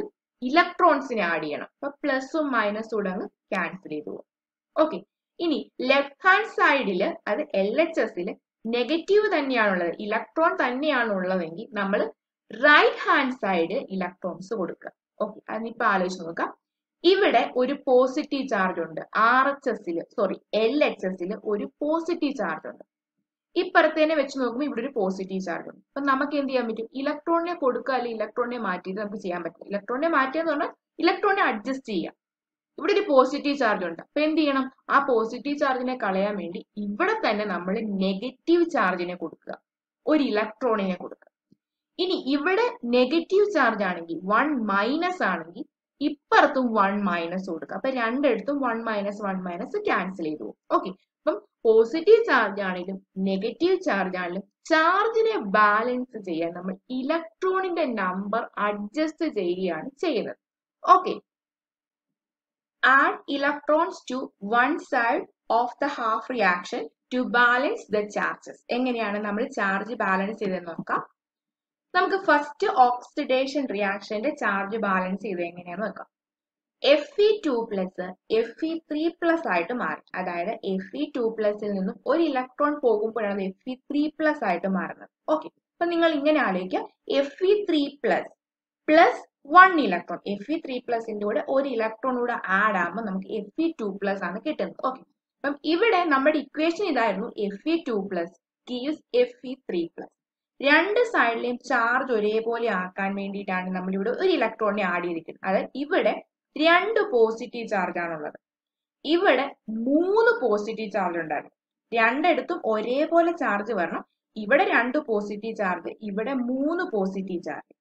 ഇലക്ട്രോൺസിനെ ആഡ് ചെയ്യണം. അപ്പൊ പ്ലസും മൈനസും കൂടെ അങ്ങ് ക്യാൻസൽ ചെയ്തു പോകും. ഓക്കെ, ഇനി ലെഫ്റ്റ് ഹാൻഡ് സൈഡിൽ അത് എൽ എച്ച് എസിൽ നെഗറ്റീവ് തന്നെയാണുള്ളത്, ഇലക്ട്രോൺ തന്നെയാണുള്ളതെങ്കിൽ നമ്മൾ റൈറ്റ് ഹാൻഡ് സൈഡ് ഇലക്ട്രോൺസ് കൊടുക്കുക. ഓക്കെ, അതിനിപ്പോ ആലോചിച്ച് നോക്കാം. ഇവിടെ ഒരു പോസിറ്റീവ് ചാർജ് ഉണ്ട്. R H S ൽ സോറി L H S ൽ ഒരു പോസിറ്റീവ് ചാർജ് ഉണ്ട്. ഇപ്പുറത്തേനെ വെച്ച് നോക്കുമ്പോൾ ഇവിടെ ഒരു പോസിറ്റീവ് ചാർജ് ഉണ്ട്. അപ്പൊ നമുക്ക് എന്ത് ചെയ്യാൻ പറ്റും? ഇലക്ട്രോണിനെ കൊടുക്കുക അല്ലെങ്കിൽ ഇലക്ട്രോണിനെ മാറ്റിയിട്ട് നമുക്ക് ചെയ്യാൻ പറ്റും. ഇലക്ട്രോണിനെ മാറ്റിയെന്ന് പറഞ്ഞാൽ ഇലക്ട്രോണിനെ അഡ്ജസ്റ്റ് ചെയ്യാം. ഇവിടെ ഒരു പോസിറ്റീവ് ചാർജ് ഉണ്ട്. അപ്പൊ എന്ത് ചെയ്യണം? ആ പോസിറ്റീവ് ചാർജിനെ കളയാൻ വേണ്ടി ഇവിടെ തന്നെ നമ്മൾ നെഗറ്റീവ് ചാർജിനെ കൊടുക്കുക, ഒരു ഇലക്ട്രോണിനെ കൊടുക്കുക. ഇനി ഇവിടെ നെഗറ്റീവ് ചാർജ് ആണെങ്കിൽ വൺ മൈനസ് ആണെങ്കിൽ ഇപ്പുറത്തും വൺ മൈനസ് കൊടുക്കുക. അപ്പൊ രണ്ടിടത്തും one minus one minus cancel ചെയ്തു പോകും. ഓക്കെ, അപ്പം പോസിറ്റീവ് ചാർജ് ആണെങ്കിലും നെഗറ്റീവ് ചാർജ് ആണെങ്കിലും ചാർജിനെ ബാലൻസ് ചെയ്യാൻ നമ്മൾ ഇലക്ട്രോണിന്റെ നമ്പർ അഡ്ജസ്റ്റ് ചെയ്യുകയാണ് ചെയ്യുന്നത്. Okay, add electrons to one side of the half reaction to balance the charges. എങ്ങനെയാണ് നമ്മൾ ചാർജ് ബാലൻസ് ചെയ്തെന്ന് നോക്കാം. നമുക്ക് ഫസ്റ്റ് ഓക്സിഡേഷൻ റിയാക്ഷന്റെ ചാർജ് ബാലൻസ് ചെയ്ത് എങ്ങനെയാന്ന് നോക്കാം. F E two plus F E three plus ആയിട്ട് മാറി. അതായത് എഫ് ഇ ടു പ്ലസിൽ നിന്നും ഒരു ഇലക്ട്രോൺ പോകുമ്പോഴാണ് എഫ് ഇ ത്രീ പ്ലസ് ആയിട്ട് മാറുന്നത്. ഓക്കെ, അപ്പൊ നിങ്ങൾ ഇങ്ങനെ ആലോചിക്കുക, F E three plus plus one electron, F E three പ്ലസിന്റെ കൂടെ ഒരു ഇലക്ട്രോൺ കൂടെ ആഡ് ആകുമ്പോൾ നമുക്ക് എഫ് ഇ ടു പ്ലസ് ആണ് കിട്ടുന്നത്. ഓക്കെ, അപ്പം ഇവിടെ നമ്മുടെ ഇക്വേഷൻ ഇതായിരുന്നു, F E two plus gives F E three plus. രണ്ട് സൈഡിലെയും ചാർജ് ഒരേപോലെ ആക്കാൻ വേണ്ടിയിട്ടാണ് നമ്മളിവിടെ ഒരു ഇലക്ട്രോണിനെ ആഡ് ചെയ്തിരിക്കുന്നത്. അതായത് ഇവിടെ രണ്ട് പോസിറ്റീവ് ചാർജ് ആണുള്ളത്, ഇവിടെ മൂന്ന് പോസിറ്റീവ് ചാർജ് ഉണ്ടായിരുന്നു. രണ്ടിടത്തും ഒരേപോലെ ചാർജ് വരണം. ഇവിടെ രണ്ട് പോസിറ്റീവ് ചാർജ്, ഇവിടെ മൂന്ന് പോസിറ്റീവ് ചാർജ്,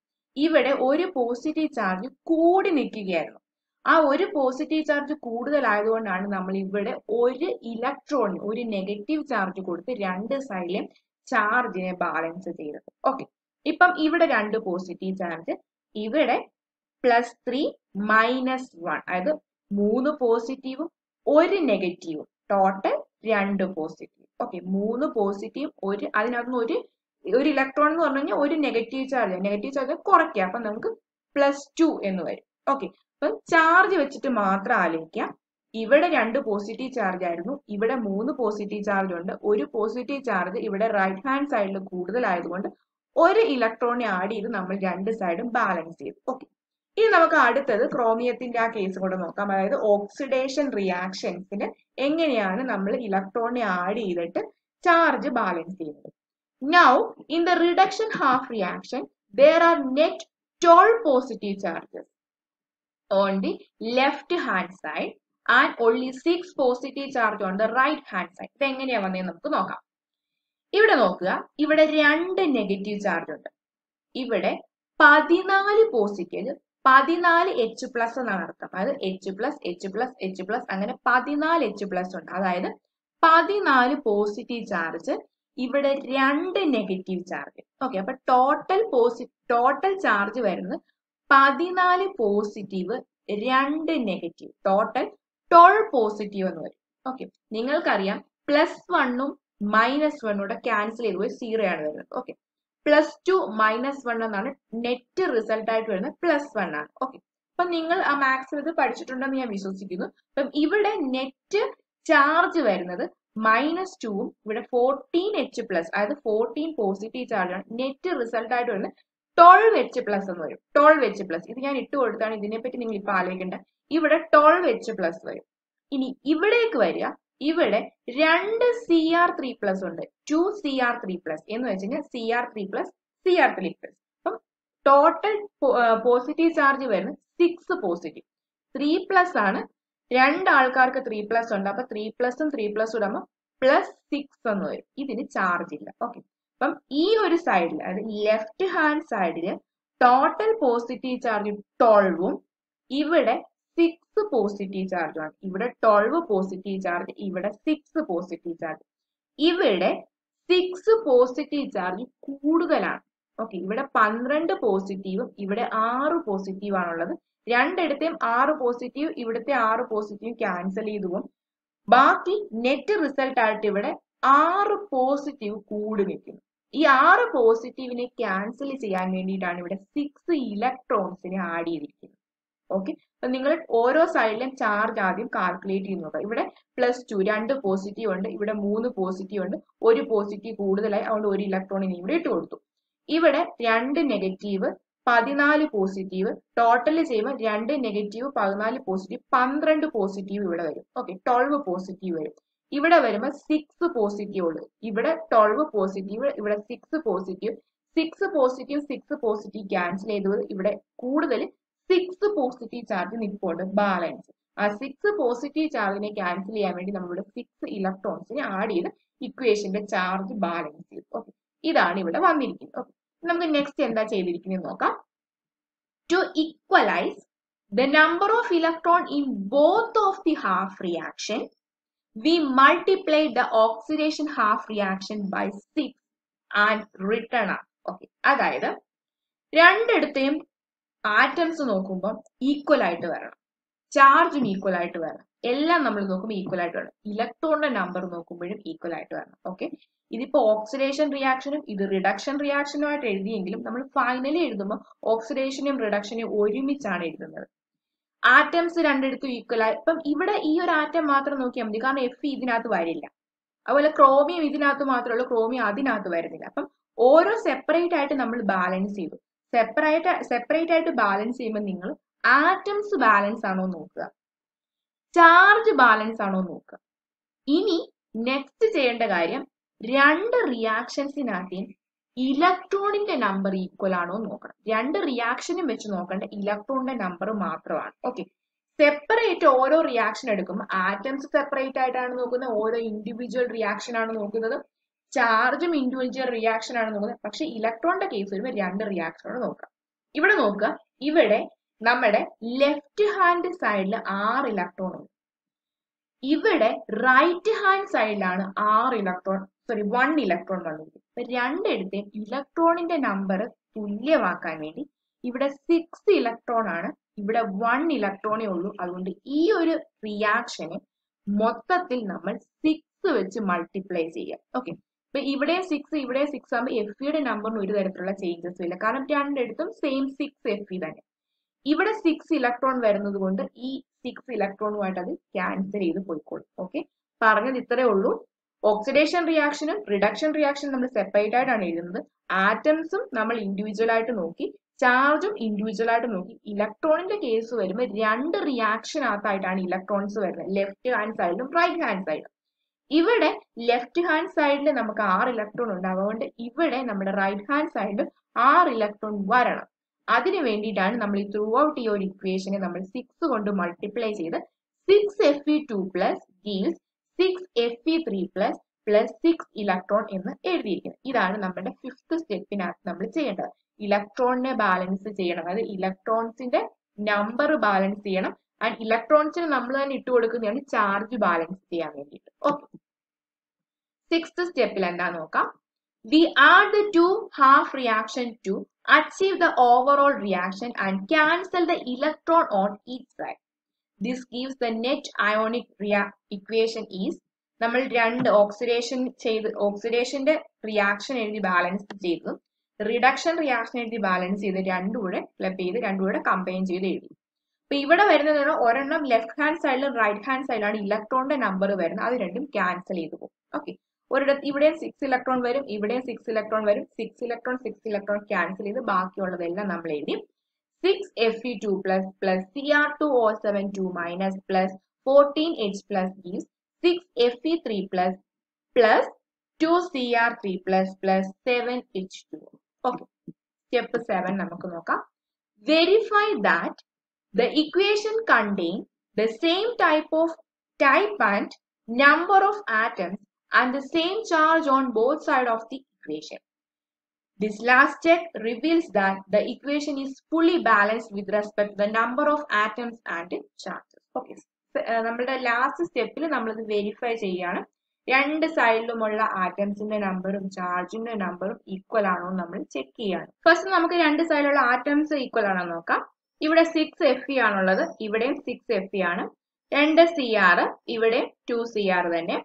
ഇവിടെ ഒരു പോസിറ്റീവ് ചാർജ് കൂടി നിൽക്കുകയായിരുന്നു. ആ ഒരു പോസിറ്റീവ് ചാർജ് കൂടുതലായതുകൊണ്ടാണ് നമ്മൾ ഇവിടെ ഒരു ഇലക്ട്രോൺ ഒരു നെഗറ്റീവ് ചാർജ് കൊടുത്ത് രണ്ട് സൈഡിലെയും ചാർജിനെ ബാലൻസ് ചെയ്തത്. ഓക്കെ, ഇപ്പം ഇവിടെ രണ്ട് പോസിറ്റീവ് ചാർജ്, ഇവിടെ പ്ലസ് ത്രീ മൈനസ് വൺ, അതായത് മൂന്ന് പോസിറ്റീവും ഒരു നെഗറ്റീവും, ടോട്ടൽ രണ്ട് പോസിറ്റീവ്. ഓക്കെ, മൂന്ന് പോസിറ്റീവ് ഒരു അതിനകത്തുനിന്ന് ഒരു ഒരു ഇലക്ട്രോൺ എന്ന് പറഞ്ഞു കഴിഞ്ഞാൽ ഒരു നെഗറ്റീവ് ചാർജ്, നെഗറ്റീവ് ചാർജ് കുറയ്ക്കുക. അപ്പൊ നമുക്ക് പ്ലസ് ടു എന്ന് വരും. ഓക്കെ, അപ്പം ചാർജ് വെച്ചിട്ട് മാത്രം ആലോചിക്കാം. ഇവിടെ രണ്ട് പോസിറ്റീവ് ചാർജ് ആയിരുന്നു, ഇവിടെ മൂന്ന് പോസിറ്റീവ് ചാർജ് ഉണ്ട്. ഒരു പോസിറ്റീവ് ചാർജ് ഇവിടെ റൈറ്റ് ഹാൻഡ് സൈഡിൽ കൂടുതലായതുകൊണ്ട് ഒരു ഇലക്ട്രോണിനെ ആഡ് ചെയ്ത് നമ്മൾ രണ്ട് സൈഡും ബാലൻസ് ചെയ്തു. ഓക്കെ, ഇനി നമുക്ക് അടുത്തത് ക്രോമിയത്തിന്റെ ആ കേസ് കൂടെ നോക്കാം. അതായത് ഓക്സിഡേഷൻ റിയാക്ഷൻസിന് എങ്ങനെയാണ് നമ്മൾ ഇലക്ട്രോണിനെ ആഡ് ചെയ്തിട്ട് ചാർജ് ബാലൻസ് ചെയ്യുന്നത്. Now in the reduction half reaction there are net twelve positive charges on the left hand side and only six positive charge on the right hand side. ഇത് എങ്ങനെയാ വന്നതെന്ന് നമുക്ക് നോക്കാം. ഇവിടെ നോക്കുക, ഇവിടെ രണ്ട് നെഗറ്റീവ് ചാർജ് ഉണ്ട്, ഇവിടെ പതിനാല് പോസിറ്റീവ്, പതിനാല് എച്ച് പ്ലസ് എന്നാണ് അർത്ഥം. അതായത് H plus H plus H plus അങ്ങനെ പതിനാല് എച്ച് പ്ലസ് ഉണ്ട്. അതായത് പതിനാല് പോസിറ്റീവ് ചാർജ്, ഇവിടെ രണ്ട് നെഗറ്റീവ് ചാർജ്. ഓക്കെ, അപ്പൊ ടോട്ടൽ പോസി ടോട്ടൽ ചാർജ് വരുന്നത് പതിനാല് പോസിറ്റീവ് രണ്ട് നെഗറ്റീവ്, ടോട്ടൽ ട്വൽവ് പോസിറ്റീവ് എന്ന് വരും. ഓക്കെ, നിങ്ങൾക്കറിയാം പ്ലസ് വണ്ണും മൈനസ് വണ്ണൂടെ ക്യാൻസൽ ചെയ്ത് പോയി സീറോ ആണ് വരുന്നത്. Okay, plus two minus one എന്നാണ് നെറ്റ് റിസൾട്ട് ആയിട്ട് വരുന്നത്, പ്ലസ് വൺ ആണ്. ഓക്കെ, അപ്പൊ നിങ്ങൾ ആ മാത്സിൽ ഇത് പഠിച്ചിട്ടുണ്ടെന്ന് ഞാൻ വിശ്വസിക്കുന്നു. അപ്പം ഇവിടെ നെറ്റ് ചാർജ് വരുന്നത് മൈനസ് ടൂവും ഇവിടെ ഫോർട്ടീൻ എച്ച് പ്ലസ്, അതായത് ഫോർട്ടീൻ പോസിറ്റീവ് ചാർജ് ആണ്. നെറ്റ് റിസൾട്ട് ആയിട്ട് വരുന്നത് ട്വൽവ് എച്ച് പ്ലസ് എന്ന് വരും, ട്വൽവ് എച്ച് പ്ലസ്. ഇത് ഞാൻ ഇട്ട് കൊടുത്താണ്, ഇതിനെപ്പറ്റി നിങ്ങൾ ഇപ്പൊ ആലോചിക്കേണ്ട. ഇവിടെ ട്വൽവ് എച്ച് പ്ലസ് വരും. ഇനി ഇവിടേക്ക് വരിക, ഇവിടെ രണ്ട് സി ആർ ത്രീ പ്ലസ് ഉണ്ട്, two C R three plus എന്ന് വെച്ച് കഴിഞ്ഞാൽ C R three plus C R three plus. അപ്പം ടോട്ടൽ പോസിറ്റീവ് ചാർജ് വരുന്നത് സിക്സ് പോസിറ്റീവ്, ത്രീ പ്ലസ് ആണ്. രണ്ടാൾക്കാർക്ക് ത്രീ പ്ലസ് ഉണ്ട്, അപ്പൊ ത്രീ പ്ലസും ത്രീ പ്ലസ് ഇടുമ്പോൾ പ്ലസ് സിക്സ് എന്ന് വരും. ഇതിന് ചാർജ് ഇല്ല. ഓക്കെ, അപ്പം ഈ ഒരു സൈഡിൽ അതായത് ലെഫ്റ്റ് ഹാൻഡ് സൈഡില് ടോട്ടൽ പോസിറ്റീവ് ചാർജ് ട്വൽവും ഇവിടെ സിക്സ് പോസിറ്റീവ് ചാർജുമാണ്. ഇവിടെ ട്വൽവ് പോസിറ്റീവ് ചാർജ്, ഇവിടെ സിക്സ് പോസിറ്റീവ് ചാർജ്, ഇവിടെ സിക്സ് പോസിറ്റീവ് ചാർജ് കൂടുതലാണ്. ഓക്കെ, ഇവിടെ പന്ത്രണ്ട് പോസിറ്റീവും ഇവിടെ ആറ് പോസിറ്റീവ് ആണുള്ളത്. രണ്ടിടത്തെയും ആറ് പോസിറ്റീവ്, ഇവിടുത്തെ ആറ് പോസിറ്റീവ് ക്യാൻസൽ ചെയ്തു പോകും. ബാക്കി നെറ്റ് റിസൾട്ട് ആയിട്ട് ഇവിടെ ആറ് പോസിറ്റീവ് കൂടി നിൽക്കുന്നു. ഈ ആറ് പോസിറ്റീവിനെ ക്യാൻസൽ ചെയ്യാൻ വേണ്ടിയിട്ടാണ് ഇവിടെ സിക്സ് ഇലക്ട്രോൺസിനെ ആഡ് ചെയ്തിരിക്കുന്നത്. ഓക്കെ, അപ്പൊ നിങ്ങൾ ഓരോ സൈഡിലും ചാർജ് ആദ്യം കാൽക്കുലേറ്റ് ചെയ്ത് നോക്കാം. ഇവിടെ പ്ലസ് ടു രണ്ട് പോസിറ്റീവ് ഉണ്ട്, ഇവിടെ മൂന്ന് പോസിറ്റീവ് ഉണ്ട്, ഒരു പോസിറ്റീവ് കൂടുതലായി, അതുകൊണ്ട് ഒരു ഇലക്ട്രോണിനെ ഇവിടെ ഇട്ട് കൊടുത്തു. ഇവിടെ രണ്ട് നെഗറ്റീവ്, പതിനാല് പോസിറ്റീവ്, ടോട്ടൽ ചെയ്യുമ്പോൾ രണ്ട് നെഗറ്റീവ്, പതിനാല് പോസിറ്റീവ്, പന്ത്രണ്ട് പോസിറ്റീവ് ഇവിടെ വരും. ഓക്കെ, ട്വൽവ് പോസിറ്റീവ് വരും. ഇവിടെ വരുമ്പോൾ സിക്സ് പോസിറ്റീവ് ഉള്ളു. ഇവിടെ ട്വൽവ് പോസിറ്റീവ്, ഇവിടെ six positive. Six positive six positive cancel ചെയ്തത് ഇവിടെ കൂടുതൽ സിക്സ് പോസിറ്റീവ് ചാർജ് നിൽപ്പുണ്ട്, ബാലൻസ്. ആ സിക്സ് പോസിറ്റീവ് ചാർജിനെ ക്യാൻസൽ ചെയ്യാൻ വേണ്ടി നമ്മളിവിടെ സിക്സ് ഇലക്ട്രോൺസിനെ ആഡ് ചെയ്ത് ഇക്വേഷന്റെ ചാർജ് ബാലൻസ് ചെയ്തു. ഓക്കെ, ഇതാണ് ഇവിടെ വന്നിരിക്കുന്നത്. ഓക്കെ, നമുക്ക് നെക്സ്റ്റ് എന്താ ചെയ്തിരിക്കുന്നത് നോക്കാം. To equalise the number of electron in both of the half reaction we multiply the oxidation half reaction by six and return up. Okay, അതായത് രണ്ടിടത്തെയും ആറ്റംസ് നോക്കുമ്പോൾ ഈക്വൽ ആയിട്ട് വരണം, ചാർജും ഈക്വൽ ആയിട്ട് വരണം, എല്ലാം നമ്മൾ നോക്കുമ്പോൾ ഈക്വൽ ആയിട്ട് വരണം, ഇലക്ട്രോണിന്റെ നമ്പർ നോക്കുമ്പോഴും ഈക്വൽ ആയിട്ട് വരണം. ഓക്കെ, ഇതിപ്പോ ഓക്സിഡേഷൻ റിയാക്ഷനും ഇത് റിഡക്ഷൻ റിയാക്ഷനും ആയിട്ട് എഴുതിയെങ്കിലും നമ്മൾ ഫൈനലി എഴുതുമ്പോൾ ഓക്സിഡേഷനും റിഡക്ഷനും ഒരുമിച്ചാണ് എഴുതുന്നത്. ആറ്റംസ് രണ്ടിടത്തും ഈക്വൽ ആയി. ഇപ്പം ഇവിടെ ഈ ഒരു ആറ്റം മാത്രം നോക്കിയാൽ മതി, കാരണം എഫ് ഇതിനകത്ത് വരില്ല. അതുപോലെ ക്രോമിയം ഇതിനകത്ത് മാത്രമേ ഉള്ളൂ, ക്രോമിയം അതിനകത്ത് വരുന്നില്ല. അപ്പം ഓരോ സെപ്പറേറ്റ് ആയിട്ട് നമ്മൾ ബാലൻസ് ചെയ്തു. സെപ്പറേറ്റ് സെപ്പറേറ്റ് ആയിട്ട് ബാലൻസ് ചെയ്യുമ്പോൾ നിങ്ങൾ ആറ്റംസ് ബാലൻസ് ആണോ നോക്കുക, ചാർജ് ബാലൻസ് ആണോ നോക്കുക. ഇനി നെക്സ്റ്റ് ചെയ്യേണ്ട കാര്യം രണ്ട് റിയാക്ഷൻസിനകത്തെയും ഇലക്ട്രോണിന്റെ നമ്പർ ഈക്വൽ ആണോ നോക്കണം. രണ്ട് റിയാക്ഷനും വെച്ച് നോക്കേണ്ട ഇലക്ട്രോണിന്റെ നമ്പർ മാത്രമാണ്. ഓക്കെ, സെപ്പറേറ്റ് ഓരോ റിയാക്ഷൻ എടുക്കുമ്പോൾ ആറ്റംസ് സെപ്പറേറ്റ് ആയിട്ടാണ് നോക്കുന്നത്, ഓരോ ഇൻഡിവിജ്വൽ റിയാക്ഷൻ ആണ് നോക്കുന്നത്, ചാർജും ഇൻഡിവിജ്വൽ റിയാക്ഷൻ ആണ് നോക്കുന്നത്. പക്ഷെ ഇലക്ട്രോണിന്റെ കേസ് വരുമ്പോൾ രണ്ട് റിയാക്ഷനാണ് നോക്കണം. ഇവിടെ നോക്കുക, ഇവിടെ നമ്മുടെ ലെഫ്റ്റ് ഹാൻഡ് സൈഡിൽ ആറ് ഇലക്ട്രോൺ ഉണ്ട്, ഇവിടെ റൈറ്റ് ഹാൻഡ് സൈഡിലാണ് ആറ് ഇലക്ട്രോൺ സോറി വൺ ഇലക്ട്രോൺ വന്നിരിക്കുന്നത്. രണ്ടിടത്തെ ഇലക്ട്രോണിന്റെ നമ്പർ തുല്യമാക്കാൻ വേണ്ടി ഇവിടെ സിക്സ് ഇലക്ട്രോൺ ആണ്, ഇവിടെ വൺ ഇലക്ട്രോണേ ഉള്ളൂ. അതുകൊണ്ട് ഈ ഒരു റിയാക്ഷന് മൊത്തത്തിൽ നമ്മൾ സിക്സ് വെച്ച് മൾട്ടിപ്ലൈ ചെയ്യാം. ഓക്കെ, ഇപ്പൊ ഇവിടെ സിക്സ് ഇവിടെ സിക്സ് ആകുമ്പോൾ എഫ് ഇയുടെ നമ്പറിന് ഒരു തരത്തിലുള്ള ചേഞ്ചസും ഇല്ല, കാരണം രണ്ടിടത്തും സെയിം സിക്സ് എഫ് ഇ തന്നെ. ഇവിടെ സിക്സ് ഇലക്ട്രോൺ വരുന്നത് കൊണ്ട് ഈ സിക്സ് ഇലക്ട്രോണുമായിട്ട് അത് ക്യാൻസൽ ചെയ്ത് പോയിക്കോളും. ഓക്കെ, പറഞ്ഞത് ഇത്രയേ ഉള്ളൂ. ഓക്സിഡേഷൻ റിയാക്ഷനും റിഡക്ഷൻ റിയാക്ഷനും നമ്മൾ സെപ്പറേറ്റ് ആയിട്ടാണ് എഴുതുന്നത്, ആറ്റംസും നമ്മൾ ഇൻഡിവിജ്വൽ ആയിട്ട് നോക്കി, ചാർജും ഇൻഡിവിജ്വൽ ആയിട്ട് നോക്കി. ഇലക്ട്രോണിന്റെ കേസ് വരുമ്പോൾ രണ്ട് റിയാക്ഷനകത്തായിട്ടാണ് ഇലക്ട്രോൺസ് വരുന്നത്, ലെഫ്റ്റ് ഹാൻഡ് സൈഡിലും റൈറ്റ് ഹാൻഡ് സൈഡിലും. ഇവിടെ ലെഫ്റ്റ് ഹാൻഡ് സൈഡിൽ നമുക്ക് ആറ് ഇലക്ട്രോൺ ഉണ്ട്, അതുകൊണ്ട് ഇവിടെ നമ്മുടെ റൈറ്റ് ഹാൻഡ് സൈഡിലും ആറ് ഇലക്ട്രോൺ വരണം. അതിനു വേണ്ടിയിട്ടാണ് നമ്മൾ ഈ ത്രൂ ഔട്ട് ഈ ഒരു ഇക്വേഷനെ നമ്മൾ സിക്സ് കൊണ്ട് മൾട്ടിപ്ലൈ ചെയ്ത് six F E two plus gives six F E three plus plus six electron എന്ന് എഴുതിയിരിക്കുന്നത്. ഇതാണ് നമ്മുടെ ഫിഫ്ത്ത് സ്റ്റെപ്പിനകത്ത് നമ്മൾ ചെയ്യേണ്ടത്. ഇലക്ട്രോണിനെ ബാലൻസ് ചെയ്യണം, അതായത് ഇലക്ട്രോൺസിന്റെ നമ്പർ ബാലൻസ് ചെയ്യണം. ആൻഡ് ഇലക്ട്രോൺസിന് നമ്മൾ തന്നെ ഇട്ട് കൊടുക്കുന്നതാണ് ചാർജ് ബാലൻസ് ചെയ്യാൻ വേണ്ടിയിട്ട്. ഓക്കെ, സിക്സ്ത് സ്റ്റെപ്പിൽ എന്താ നോക്കാം. We add the two half reaction to achieve the overall reaction and cancel the electron on each side. This gives the net ionic equation is നമ്മൾ രണ്ട് ഓക്സിഡേഷൻ ചെയ്ത് ഓക്സിഡേഷന്റെ റിയാക്ഷൻ എഴുതി ബാലൻസ് ചെയ്തു, റിഡക്ഷൻ റിയാക്ഷൻ എഴുതി ബാലൻസ് ചെയ്ത് രണ്ടുകൂടെ club ചെയ്ത് രണ്ടുകൂടെ കമ്പൈൻ ചെയ്ത് എഴുതി. അപ്പൊ ഇവിടെ വരുന്നതാണ് ഒരെണ്ണം ലെഫ്റ്റ് ഹാൻഡ് സൈഡിലും റൈറ്റ് ഹാൻഡ് സൈഡിലാണ് ഇലക്ട്രോണിന്റെ നമ്പർ വരുന്നത്, അത് രണ്ടും ക്യാൻസൽ ചെയ്ത് പോകും. ഓക്കെ, ഒരിടത്ത് ഇവിടെയും സിക്സ് ഇലക്ട്രോൺ വരും, ഇവിടെയും സിക്സ് ഇലക്ട്രോൺ വരും. Six electron six electron cancel ചെയ്ത് ബാക്കിയുള്ളതെല്ലാം നമ്മൾ എഴുതി. Six F E two plus plus C R two O seven two minus plus fourteen H plus gives six F E three plus plus two C R three plus plus seven H two. Okay, step seven നമുക്ക് നോക്കാം. Verify that the equation contain the same type of type and number of atoms and the same charge on both side of the equation. This last check reveals that the equation is fully balanced with respect to the number of atoms and charges. Okay, നമ്മളുടെ last സ്റ്റെപ്പിൽ നമ്മളിത് verify ചെയ്യാണ്, രണ്ട് സൈഡിലുമുള്ള ആറ്റംസിന്റെ നമ്പറും ചാർജിന്റെ നമ്പറും equal ആണോ നമ്മൾ ചെക്ക് ചെയ്യാണ്. ഫസ്റ്റ് നമുക്ക് രണ്ട് സൈഡിലുള്ള ആറ്റംസ് ഈക്വൽ ആണോ നോക്കാം. ഇവിടെ സിക്സ് എഫ് ഇ ആണുള്ളത്, ഇവിടെയും സിക്സ് എഫ് ഇ ആണ്. രണ്ട് സി ആർ, ഇവിടെയും ടു സി ആർ തന്നെ.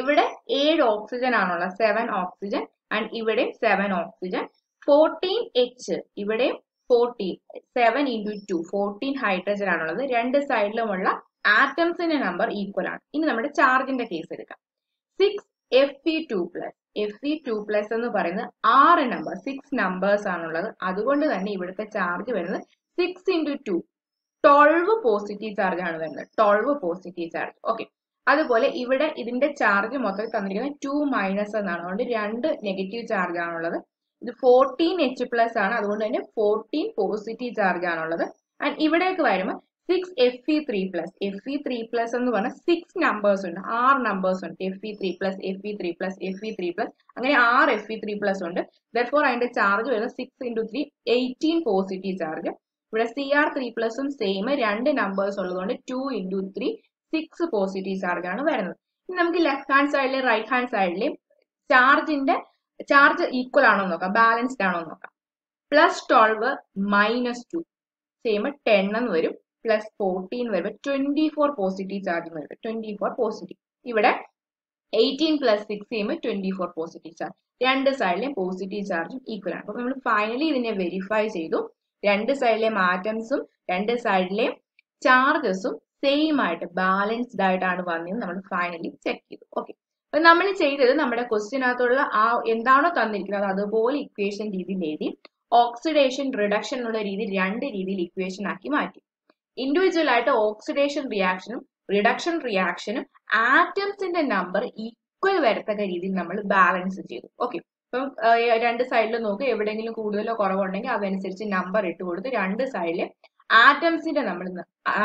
ഇവിടെ ഏഴ് ഓക്സിജൻ ആണുള്ളത്, സെവൻ ഓക്സിജൻ, ആൻഡ് ഇവിടെ സെവൻ ഓക്സിജൻ. ഫോർട്ടീൻ എച്ച്, ഇവിടെ fourteen, seven into two fourteen hydrogen ആണുള്ളത്. രണ്ട് സൈഡിലുമുള്ള ആറ്റംസിന്റെ നമ്പർ ഈക്വൽ ആണ്. ഇനി നമ്മുടെ ചാർജിന്റെ കേസ് എടുക്കാം. Six F E two plus F C two plus എന്ന് പറയുന്നത് ആറ് നമ്പർ സിക്സ് നമ്പേഴ്സ് ആണുള്ളത്. അതുകൊണ്ട് തന്നെ ഇവിടുത്തെ ചാർജ് വരുന്നത് six into two twelve positive charge ആണ് വരുന്നത്. Twelve positive charge. ഓക്കെ, അതുപോലെ ഇവിടെ ഇതിന്റെ ചാർജ് മൊത്തം തന്നിരിക്കുന്നത് ടു മൈനസ് എന്നാണ്. അതുകൊണ്ട് രണ്ട് നെഗറ്റീവ് ചാർജ് ആണുള്ളത്. ഇത് ഫോർട്ടീൻ എച്ച് പ്ലസ് ആണ്. അതുകൊണ്ട് തന്നെ ഫോർട്ടീൻ പോസിറ്റീവ് ചാർജ് ആണുള്ളത്. ആൻഡ് ഇവിടേക്ക് വരുമ്പോൾ six F E three plus F E three plus എന്ന് പറഞ്ഞാൽ സിക്സ് നമ്പേഴ്സ് ഉണ്ട്, ആറ് നമ്പേഴ്സ് ഉണ്ട്. F E three plus F E three plus F E three plus അങ്ങനെ ആറ് എഫ് ഇ ത്രീ പ്ലസ് ഉണ്ട്. ദെർഫോർ അതിന്റെ ചാർജ് വരുന്നത് six into three eighteen positive charge. ഇവിടെ സി ആർ ത്രീ പ്ലസും സെയിം, രണ്ട് നമ്പേഴ്സ് ഉള്ളതുകൊണ്ട് two into three six positive charge ആണ് വരുന്നത്. ഇനി നമുക്ക് ലെഫ്റ്റ് ഹാൻഡ് സൈഡിലെയും റൈറ്റ് ഹാൻഡ് സൈഡിലെയും ചാർജിന്റെ ചാർജ് ഈക്വൽ ആണോ നോക്കാം, ബാലൻസ്ഡ് ആണോ നോക്കാം. Plus twelve minus two same ten എന്ന് വരും. പ്ലസ് ഫോർട്ടീൻ വരുമ്പോൾ ട്വന്റി ഫോർ പോസിറ്റീവ് ചാർജ് വരുമ്പോൾ ട്വന്റി ഫോർ പോസിറ്റീവ്. ഇവിടെ എയ്റ്റീൻ പ്ലസ് സിക്സ് ചെയ്യുമ്പോൾ ട്വന്റി ഫോർ പോസിറ്റീവ് ചാർജ്. രണ്ട് സൈഡിലെയും പോസിറ്റീവ് ചാർജും ഈക്വൽ ആണ്. അപ്പൊ നമ്മൾ ഫൈനലി ഇതിനെ വെരിഫൈ ചെയ്തു. രണ്ട് സൈഡിലെയും ആറ്റംസും രണ്ട് സൈഡിലെയും ചാർജസും സെയിം ആയിട്ട് ബാലൻസ്ഡ് ആയിട്ടാണ് വന്നത്. നമ്മൾ ഫൈനലി ചെക്ക് ചെയ്തു. ഓക്കെ, അപ്പൊ നമ്മൾ ചെയ്തത് നമ്മുടെ ക്വസ്റ്റ്യനകത്തുള്ള ആ എന്താണോ തന്നിരിക്കുന്നത് അതുപോലെ ഇക്വേഷൻ രീതിയിൽ എഴുതി. ഓക്സിഡേഷൻ റിഡക്ഷൻ എന്നുള്ള രീതി രണ്ട് രീതിയിൽ ഇക്വേഷൻ ആക്കി മാറ്റി. ഇൻഡിവിജ്വൽ ആയിട്ട് ഓക്സിഡേഷൻ റിയാക്ഷനും റിഡക്ഷൻ റിയാക്ഷനും ആറ്റംസിന്റെ നമ്പർ ഈക്വൽ വരത്തക്ക രീതിയിൽ നമ്മൾ ബാലൻസ് ചെയ്തു. ഓക്കെ, അപ്പം രണ്ട് സൈഡിൽ നോക്കുക, എവിടെയെങ്കിലും കൂടുതലോ കുറവുണ്ടെങ്കിൽ അതനുസരിച്ച് നമ്പർ ഇട്ട് കൊടുത്ത് രണ്ട് സൈഡിലെ ആറ്റംസിന്റെ നമ്മൾ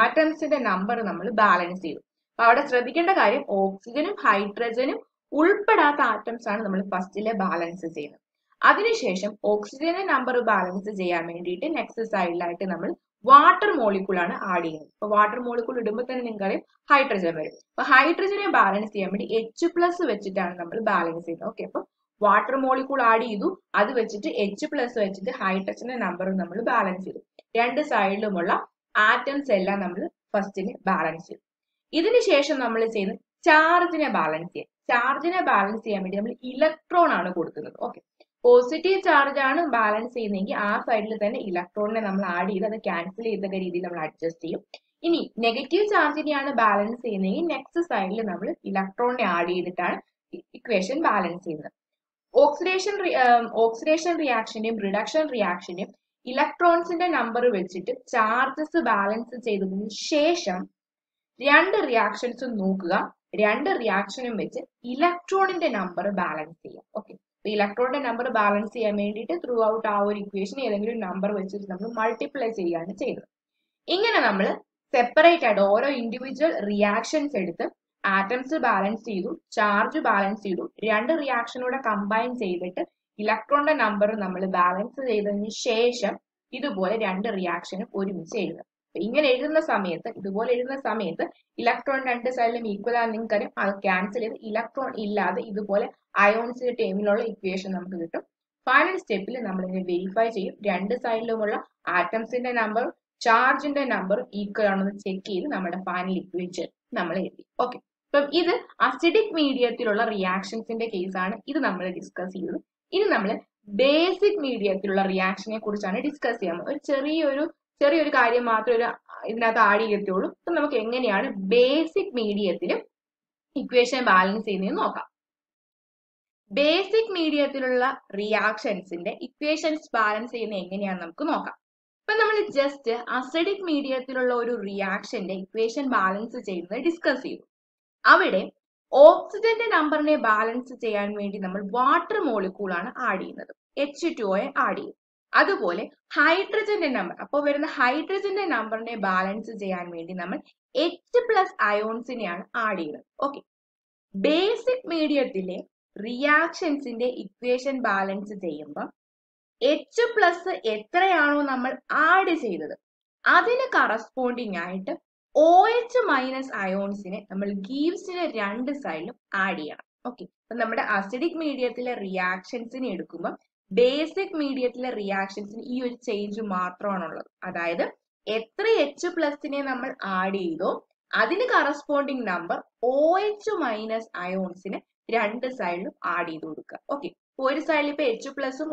ആറ്റംസിന്റെ നമ്പർ നമ്മൾ ബാലൻസ് ചെയ്തു. അപ്പൊ അവിടെ ശ്രദ്ധിക്കേണ്ട കാര്യം, ഓക്സിജനും ഹൈഡ്രജനും ഉൾപ്പെടാത്ത ആറ്റംസ് ആണ് നമ്മൾ ഫസ്റ്റിലെ ബാലൻസ് ചെയ്യുന്നത്. അതിനുശേഷം ഓക്സിജന്റെ നമ്പർ ബാലൻസ് ചെയ്യാൻ വേണ്ടിയിട്ട് നെക്സ്റ്റ് സൈഡിലായിട്ട് നമ്മൾ വാട്ടർ മോളിക്യൂൾ ആണ് ആഡ് ചെയ്യുന്നത്. അപ്പൊ വാട്ടർ മോളിക്യൂൾ ഇടുമ്പോൾ തന്നെ നിങ്ങൾക്കറിയാം ഹൈഡ്രജൻ വരും. അപ്പൊ ഹൈഡ്രജനെ ബാലൻസ് ചെയ്യാൻ വേണ്ടി എച്ച് പ്ലസ് വെച്ചിട്ടാണ് നമ്മൾ ബാലൻസ് ചെയ്യുന്നത്. ഓക്കെ, അപ്പൊ വാട്ടർ മോളിക്യൂൾ ആഡ് ചെയ്തു, അത് വെച്ചിട്ട് എച്ച് പ്ലസ് വെച്ചിട്ട് ഹൈഡ്രജന്റെ നമ്പറും നമ്മൾ ബാലൻസ് ചെയ്തു. രണ്ട് സൈഡിലുമുള്ള ആറ്റംസ് എല്ലാം നമ്മൾ ഫസ്റ്റിന് ബാലൻസ് ചെയ്തു. ഇതിനുശേഷം നമ്മൾ ചെയ്യുന്നത് ചാർജിനെ ബാലൻസ് ചെയ്യാം. ചാർജിനെ ബാലൻസ് ചെയ്യാൻ വേണ്ടി നമ്മൾ ഇലക്ട്രോൺ ആണ് കൊടുക്കുന്നത്. ഓക്കെ, പോസിറ്റീവ് ചാർജ് ആണ് ബാലൻസ് ചെയ്യുന്നതെങ്കിൽ ആ സൈഡിൽ തന്നെ ഇലക്ട്രോണിനെ നമ്മൾ ആഡ് ചെയ്ത് അത് ക്യാൻസൽ ചെയ്തൊക്കെ രീതിയിൽ നമ്മൾ അഡ്ജസ്റ്റ് ചെയ്യും. ഇനി നെഗറ്റീവ് ചാർജിനെയാണ് ബാലൻസ് ചെയ്യുന്നതെങ്കിൽ നെക്സ്റ്റ് സൈഡിൽ നമ്മൾ ഇലക്ട്രോണിനെ ആഡ് ചെയ്തിട്ടാണ് ഇക്വേഷൻ ബാലൻസ് ചെയ്യുന്നത്. ഓക്സിഡേഷൻ ഓക്സിഡേഷൻ റിയാക്ഷന്റെയും റിഡക്ഷൻ റിയാക്ഷന്റെയും ഇലക്ട്രോൺസിന്റെ നമ്പർ വെച്ചിട്ട് ചാർജസ് ബാലൻസ് ചെയ്തതിന് ശേഷം രണ്ട് റിയാക്ഷൻസും നോക്കുക, രണ്ട് റിയാക്ഷനും വെച്ച് ഇലക്ട്രോണിന്റെ നമ്പർ ബാലൻസ് ചെയ്യാം. ഓക്കെ, ഇലക്ട്രോണിന്റെ നമ്പർ ബാലൻസ് ചെയ്യാൻ വേണ്ടിയിട്ട് ത്രൂ ഔട്ട് ആ ഒരു ഇക്വേഷൻ ഏതെങ്കിലും നമ്പർ വെച്ചിട്ട് നമ്മൾ മൾട്ടിപ്ലൈ ചെയ്യുകയാണ് ചെയ്യുന്നത്. ഇങ്ങനെ നമ്മൾ സെപ്പറേറ്റ് ആയിട്ട് ഓരോ ഇൻഡിവിജ്വൽ റിയാക്ഷൻസ് എടുത്ത് ആറ്റംസ് ബാലൻസ് ചെയ്തു, ചാർജ് ബാലൻസ് ചെയ്തു, രണ്ട് റിയാക്ഷനൂടെ കമ്പൈൻ ചെയ്തിട്ട് ഇലക്ട്രോണിന്റെ നമ്പർ നമ്മൾ ബാലൻസ് ചെയ്തതിന് ശേഷം ഇതുപോലെ രണ്ട് റിയാക്ഷനും ഒരുമിച്ച് എഴുതുക. ഇങ്ങനെ എഴുതുന്ന സമയത്ത് ഇതുപോലെ എഴുതുന്ന സമയത്ത് ഇലക്ട്രോൺ രണ്ട് സൈഡിലും ഈക്വൽ ആണ് നിങ്ങൾക്കറിയാം. അത് ക്യാൻസൽ ചെയ്ത് ഇലക്ട്രോൺ ഇല്ലാതെ ഇതുപോലെ അയോൺസിന്റെ ടേമിലുള്ള ഇക്വേഷൻ നമുക്ക് കിട്ടും. ഫൈനൽ സ്റ്റെപ്പിൽ നമ്മൾ ഇതിനെ വെരിഫൈ ചെയ്യും. രണ്ട് സൈഡിലുമുള്ള ആറ്റംസിന്റെ നമ്പർ ചാർജിന്റെ നമ്പർ ഈക്വൽ ആണെന്ന് ചെക്ക് ചെയ്ത് നമ്മുടെ ഫൈനൽ ഇക്വേഷൻ നമ്മൾ എഴുതി. ഓക്കെ, അപ്പം ഇത് അസിഡിക് മീഡിയത്തിലുള്ള റിയാക്ഷൻസിന്റെ കേസാണ്. ഇത് നമ്മൾ ഡിസ്കസ് ചെയ്തത്. ഇനി നമ്മൾ ബേസിക് മീഡിയത്തിലുള്ള റിയാക്ഷനെ കുറിച്ചാണ് ഡിസ്കസ് ചെയ്യാൻ. ഒരു ചെറിയൊരു ചെറിയൊരു കാര്യം മാത്രമേ ഒരു ഇതിനകത്ത് ആഡ് ചെയ്തിട്ടുള്ളൂ. അപ്പൊ നമുക്ക് എങ്ങനെയാണ് ബേസിക് മീഡിയത്തിലും ഇക്വേഷൻ ബാലൻസ് ചെയ്യുന്നതെന്ന് നോക്കാം. ബേസിക് മീഡിയത്തിലുള്ള റിയാക്ഷൻസിന്റെ ഇക്വേഷൻസ് ബാലൻസ് ചെയ്യുന്നത് എങ്ങനെയാണ് നമുക്ക് നോക്കാം. അപ്പൊ നമ്മൾ ജസ്റ്റ് അസിഡിക് മീഡിയത്തിലുള്ള ഒരു റിയാക്ഷന്റെ ഇക്വേഷൻ ബാലൻസ് ചെയ്യുന്നത് ഡിസ്കസ് ചെയ്തു. അവിടെ ഓക്സിജന്റെ നമ്പറിനെ ബാലൻസ് ചെയ്യാൻ വേണ്ടി നമ്മൾ വാട്ടർ മോളിക്യൂൾ ആണ് ആഡ് ചെയ്യുന്നത്, എച്ച് ടു ഒയെ ആഡ് ചെയ്യും. അതുപോലെ ഹൈഡ്രജന്റെ നമ്പർ അപ്പോൾ വരുന്ന ഹൈഡ്രജന്റെ നമ്പറിനെ ബാലൻസ് ചെയ്യാൻ വേണ്ടി നമ്മൾ എച്ച് പ്ലസ് അയോൺസിനെയാണ് ആഡ് ചെയ്യുന്നത്. ഓക്കെ, ബേസിക് മീഡിയത്തിലെ റിയാക്ഷൻസിന്റെ ഇക്വേഷൻ ബാലൻസ് ചെയ്യുമ്പോൾ എച്ച് പ്ലസ് എത്രയാണോ നമ്മൾ ആഡ് ചെയ്തത് അതിന് കറസ്പോണ്ടിങ് ആയിട്ട് ഓ എച്ച് മൈനസ് അയോൺസിനെ നമ്മൾ ഗീവ്സിന്റെ രണ്ട് സൈഡിലും ആഡ് ചെയ്യണം. ഓക്കെ, അപ്പൊ നമ്മുടെ അസിഡിക് മീഡിയത്തിലെ റിയാക്ഷൻസിനെ എടുക്കുമ്പോൾ ബേസിക് മീഡിയത്തിലെ റിയാക്ഷൻസിന് ഈ ഒരു ചേഞ്ച് മാത്രമാണുള്ളത്. അതായത് എത്ര എച്ച് പ്ലസിനെ നമ്മൾ ആഡ് ചെയ്തോ അതിന് corresponding number O H minus അയോൺസിന് രണ്ട് സൈഡിലും ആഡ് ചെയ്ത് കൊടുക്കുക. ഓക്കെ, ഒരു സൈഡിൽ ഇപ്പൊ എച്ച് പ്ലസും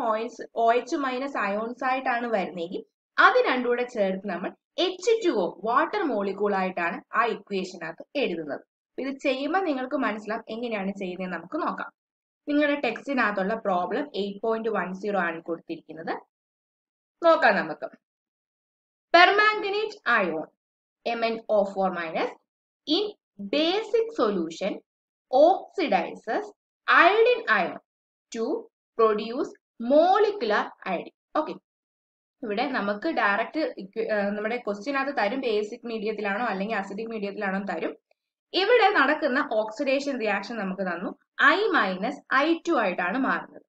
ഓ എച്ച് മൈനസ് അയോൺസ് ആയിട്ടാണ് വരുന്നതെങ്കിൽ അത് രണ്ടും കൂടെ ചേർത്ത് നമ്മൾ H two O water molecule ആയിട്ടാണ് ആ ഇക്വേഷനകത്ത് എഴുതുന്നത്. ഇത് ചെയ്യുമ്പോൾ നിങ്ങൾക്ക് മനസ്സിലാവും എങ്ങനെയാണ് ചെയ്യുന്നതെന്ന്. നമുക്ക് നോക്കാം. നിങ്ങളുടെ ടെക്സ്റ്റിനകത്തുള്ള problem eight point one zero ആണ് കൊടുത്തിരിക്കുന്നത്. നോക്കാം നമുക്ക്. Permanganate ion M N O four minus in basic solution oxidizes iodine ion to produce molecular iodine. Okay. ഇവിടെ നമുക്ക് ഡയറക്റ്റ് നമ്മുടെ ക്വസ്റ്റ്യനകത്ത് തരും ബേസിക് മീഡിയത്തിലാണോ അല്ലെങ്കിൽ അസിഡിക് മീഡിയത്തിലാണോ തരും. ഇവിടെ നടക്കുന്ന ഓക്സിഡേഷൻ റിയാക്ഷൻ നമുക്ക് തന്നു. ഐ മൈനസ് ഐ ടു ആയിട്ടാണ് മാറുന്നത്.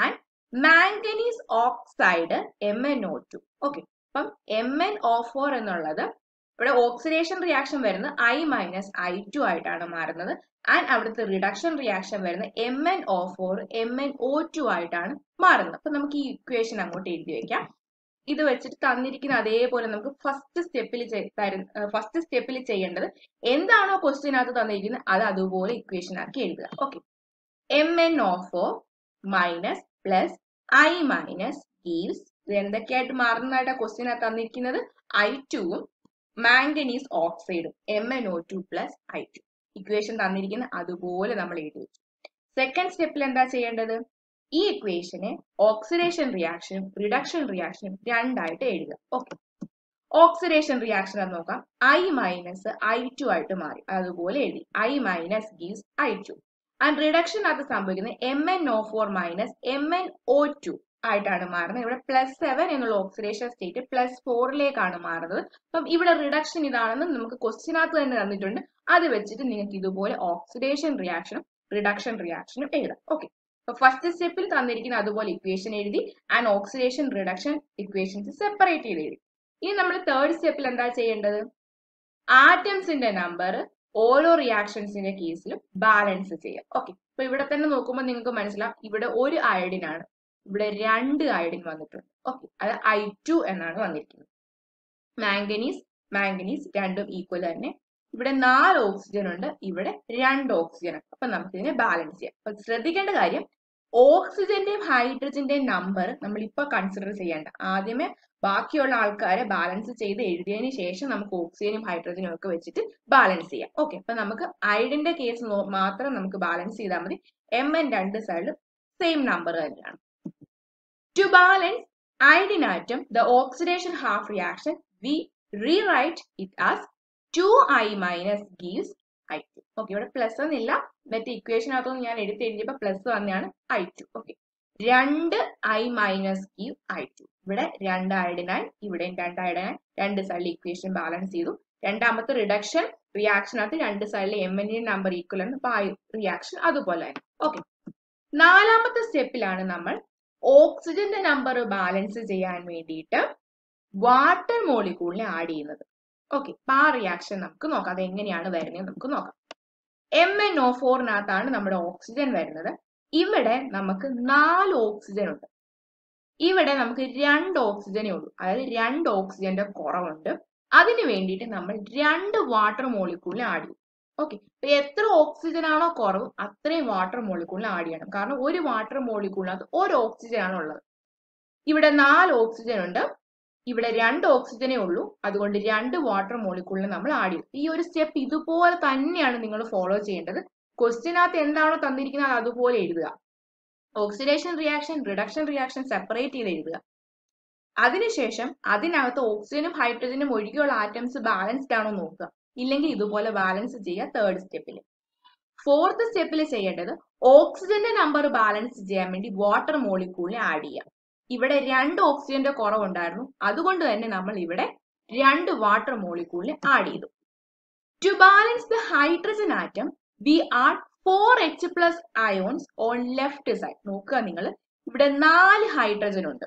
And manganese oxide M N O two. Okay, അപ്പം എം എൻ ഒ ഫോർ എന്നുള്ളത് ഇവിടെ ഓക്സിഡേഷൻ റിയാക്ഷൻ വരുന്നത് ഐ മൈനസ് ഐ ടു ആയിട്ടാണ് മാറുന്നത്. ആൻഡ് അവിടുത്തെ റിഡക്ഷൻ റിയാക്ഷൻ വരുന്നത് M N O four M N O two ആയിട്ടാണ് മാറുന്നത്. അപ്പൊ നമുക്ക് ഈ ഇക്വേഷൻ അങ്ങോട്ട് എഴുതി വെക്കാം. ഇത് വെച്ചിട്ട് തന്നിരിക്കുന്ന അതേപോലെ നമുക്ക് ഫസ്റ്റ് സ്റ്റെപ്പിൽ ഫസ്റ്റ് സ്റ്റെപ്പിൽ ചെയ്യേണ്ടത് എന്താണോ ക്വസ്റ്റ്യനകത്ത് തന്നിരിക്കുന്നത് അത് അതുപോലെ ഇക്വേഷൻ ആക്കി എഴുതുക. Okay, M N O four minus plus I minus gives, ഇത് എന്തൊക്കെയായിട്ട് മാറുന്നതായിട്ടാ ക്വസ്റ്റ്യനകത്ത് തന്നിരിക്കുന്നത്? ഐ ടുവും മാംഗനീസ് ഓക്സൈഡും M N O two plus I two. Equation തന്നിരിക്കുന്ന അതുപോലെ നമ്മൾ എഴുതി വെച്ചു. സെക്കൻഡ് സ്റ്റെപ്പിൽ എന്താ ചെയ്യേണ്ടത്? ഈ ഇക്വേഷനെ ഓക്സിഡേഷൻ റിയാക്ഷനും റിഡക്ഷൻ റിയാക്ഷനും രണ്ടായിട്ട് എഴുതുക. ഓക്കെ, ഓക്സിഡേഷൻ റിയാക്ഷൻ അത് നോക്കാം. ഐ മൈനസ് ഐ ടു ആയിട്ട് മാറി, അതുപോലെ എഴുതി I minus gives I two. And reduction അത് സംഭവിക്കുന്നത് M N O four minus M N O two ആയിട്ടാണ് മാറുന്നത്. ഇവിടെ പ്ലസ് സെവൻ എന്നുള്ള ഓക്സിഡേഷൻ സ്റ്റേറ്റ് പ്ലസ് ഫോറിലേക്കാണ് മാറുന്നത്. അപ്പം ഇവിടെ റിഡക്ഷൻ ഇതാണെന്ന് നമുക്ക് ക്വസ്റ്റ്യനകത്ത് തന്നെ തന്നിട്ടുണ്ട്. അത് വെച്ചിട്ട് നിങ്ങൾക്ക് ഇതുപോലെ ഓക്സിഡേഷൻ റിയാക്ഷനും റിഡക്ഷൻ റിയാക്ഷനും എഴുതാം. ഓക്കെ, ഫസ്റ്റ് സ്റ്റെപ്പിൽ തന്നിരിക്കുന്ന അതുപോലെ ഇക്വേഷൻ എഴുതി and oxidation reduction equations separate ചെയ്ത് എഴുതി. ഇനി നമ്മൾ തേർഡ് സ്റ്റെപ്പിൽ എന്താ ചെയ്യേണ്ടത്? ആറ്റംസിന്റെ നമ്പർ ഓരോ റിയാക്ഷൻസിന്റെ കേസിലും ബാലൻസ് ചെയ്യാം. ഓക്കെ, അപ്പൊ ഇവിടെ തന്നെ നോക്കുമ്പോൾ നിങ്ങൾക്ക് മനസ്സിലാവും ഇവിടെ ഒരു അയഡിൻ ആണ്, ഇവിടെ രണ്ട് അയഡിൻ വന്നിട്ടുണ്ട്. ഓക്കെ, അത് ഐ ടു എന്നാണ് വന്നിരിക്കുന്നത്. മാംഗനീസ് മാംഗനീസ് രണ്ടും ഈക്വൽ തന്നെ. ഇവിടെ നാല് ഓക്സിജൻ ഉണ്ട്, ഇവിടെ രണ്ട് ഓക്സിജൻ ഉണ്ട്. അപ്പൊ നമുക്ക് ഇതിനെ ബാലൻസ് ചെയ്യാം. അപ്പൊ ശ്രദ്ധിക്കേണ്ട കാര്യം ഓക്സിജന്റെയും ഹൈഡ്രജന്റെയും നമ്പർ നമ്മൾ ഇപ്പൊ കൺസിഡർ ചെയ്യേണ്ട. ആദ്യമേ ബാക്കിയുള്ള ആൾക്കാരെ ബാലൻസ് ചെയ്ത് എഴുതിയതിന് ശേഷം നമുക്ക് ഓക്സിജനും ഹൈഡ്രജനും ഒക്കെ വെച്ചിട്ട് ബാലൻസ് ചെയ്യാം. ഓക്കെ, അപ്പൊ നമുക്ക് അയഡിന്റെ കേസ് മാത്രം നമുക്ക് ബാലൻസ് ചെയ്താൽ മതി. എം എൻ രണ്ട് സൈഡിലും സെയിം നമ്പർ തന്നെയാണ്. To balance iodine atom, the oxidation half reaction, we rewrite it as two i minus gives i two. Okay, ഇവിടെ പ്ലസ് ഒന്നില്ല. മറ്റേ ഇക്വേഷൻ അകത്തൊന്നും ഞാൻ എടുത്ത് എഴുതിയപ്പോൾ പ്ലസ് തന്നെയാണ് ഐ ടു. ഓക്കെ, രണ്ട് I minus give I two. ഇവിടെ രണ്ട് അയഡിനായി, ഇവിടെയും രണ്ട് അയഡിനായി. രണ്ട് സൈഡിൽ ഇക്വേഷൻ ബാലൻസ് ചെയ്തു. രണ്ടാമത്തെ റിഡക്ഷൻ റിയാക്ഷനകത്ത് രണ്ട് സൈഡിൽ എം എൻ്റെ നമ്പർ ഈക്വൽ ആണ്. അപ്പൊ ആ റിയാക്ഷൻ അതുപോലെ തന്നെ. ഓക്കെ, നാലാമത്തെ സ്റ്റെപ്പിലാണ് നമ്മൾ ഓക്സിജന്റെ നമ്പർ ബാലൻസ് ചെയ്യാൻ വേണ്ടിയിട്ട് വാട്ടർ മോളിക്യൂളിനെ ആഡ് ചെയ്യുന്നത്. ഓക്കെ, അപ്പൊ ആ റിയാക്ഷൻ നമുക്ക് നോക്കാം. അത് എങ്ങനെയാണ് വരുന്നത് നമുക്ക് നോക്കാം. എം എൻ ഒ ഫോറിനകത്താണ് നമ്മുടെ ഓക്സിജൻ വരുന്നത്. ഇവിടെ നമുക്ക് നാല് ഓക്സിജൻ ഉണ്ട്, ഇവിടെ നമുക്ക് രണ്ട് ഓക്സിജനേ ഉള്ളൂ. അതായത് രണ്ട് ഓക്സിജന്റെ കുറവുണ്ട്. അതിന് വേണ്ടിയിട്ട് നമ്മൾ രണ്ട് വാട്ടർ മോളിക്യൂളിനെ ആഡ് ചെയ്യും. ഓക്കെ, അപ്പൊ എത്ര ഓക്സിജൻ ആണോ കുറവ് അത്രയും വാട്ടർ മോളിക്യൂളിന് ആഡ് ചെയ്യണം. കാരണം ഒരു വാട്ടർ മോളിക്യൂളിനകത്ത് ഒരു ഓക്സിജൻ ആണ് ഉള്ളത്. ഇവിടെ നാല് ഓക്സിജൻ ഉണ്ട്, ഇവിടെ രണ്ട് ഓക്സിജനേ ഉള്ളൂ. അതുകൊണ്ട് രണ്ട് വാട്ടർ മോളിക്യൂളിനെ നമ്മൾ ആഡ് ചെയ്യും. ഈ ഒരു സ്റ്റെപ്പ് ഇതുപോലെ തന്നെയാണ് നിങ്ങൾ ഫോളോ ചെയ്യേണ്ടത്. ക്വസ്റ്റ്യനകത്ത് എന്താണോ തന്നിരിക്കുന്നത് അതുപോലെ എഴുതുക. Oxidation reaction reduction reaction separate ചെയ്ത് എഴുതുക. അതിനുശേഷം അതിനകത്ത് ഓക്സിജനും ഹൈഡ്രജനും ഒഴികെയുള്ള ആറ്റംസ് ബാലൻസ്ഡ് ആണോ നോക്കുക. ഇല്ലെങ്കിൽ ഇതുപോലെ ബാലൻസ് ചെയ്യുക തേർഡ് സ്റ്റെപ്പിൽ. ഫോർത്ത് സ്റ്റെപ്പിൽ ചെയ്യേണ്ടത് ഓക്സിജന്റെ നമ്പർ ബാലൻസ് ചെയ്യാൻ വേണ്ടി വാട്ടർ മോളിക്യൂളിനെ ആഡ് ചെയ്യാം. ഇവിടെ രണ്ട് ഓക്സിജന്റെ കുറവുണ്ടായിരുന്നു, അതുകൊണ്ട് തന്നെ നമ്മൾ ഇവിടെ രണ്ട് വാട്ടർ മോളിക്യൂളിനെ ആഡ് ചെയ്തു. To balance the hydrogen atom we are four H plus ions on left side. നോക്കുക നിങ്ങൾ, ഇവിടെ നാല് ഹൈഡ്രജൻ ഉണ്ട്,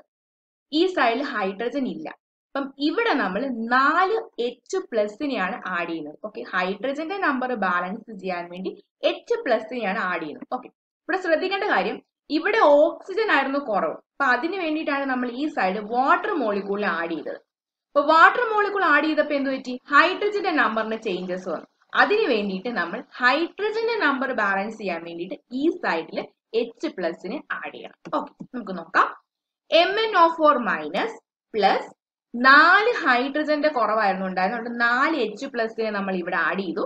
ഈ സൈഡിൽ ഹൈഡ്രജൻ ഇല്ല. അപ്പം ഇവിടെ നമ്മൾ നാല് എച്ച് പ്ലസിനെയാണ് ആഡ് ചെയ്യുന്നത്. ഓക്കെ, ഹൈഡ്രജന്റെ നമ്പർ ബാലൻസ് ചെയ്യാൻ വേണ്ടി എച്ച് പ്ലസിനെയാണ് ആഡ് ചെയ്യുന്നത്. ഓക്കെ, ഇവിടെ ശ്രദ്ധിക്കേണ്ട കാര്യം ഇവിടെ ഓക്സിജൻ ആയിരുന്നു കുറവ്. അപ്പൊ അതിന് വേണ്ടിയിട്ടാണ് നമ്മൾ ഈ സൈഡ് വാട്ടർ മോളിക്യൂളിൽ ആഡ് ചെയ്തത്. അപ്പൊ വാട്ടർ മോളിക്യൂൾ ആഡ് ചെയ്തപ്പോൾ എന്ത് പറ്റി? ഹൈഡ്രജന്റെ നമ്പറിന് ചേഞ്ചസ് വന്നു. അതിന് വേണ്ടിയിട്ട് നമ്മൾ ഹൈഡ്രജന്റെ നമ്പർ ബാലൻസ് ചെയ്യാൻ വേണ്ടിയിട്ട് ഈ സൈഡിൽ എച്ച് പ്ലസിനെ ആഡ് ചെയ്യണം. ഓക്കെ, നമുക്ക് നോക്കാം. M N O four minus plus നാല് ഹൈഡ്രജന്റെ കുറവായിരുന്നു ഉണ്ടായിരുന്നുണ്ട്, നാല് എച്ച് പ്ലസിനെ നമ്മൾ ഇവിടെ ആഡ് ചെയ്തു.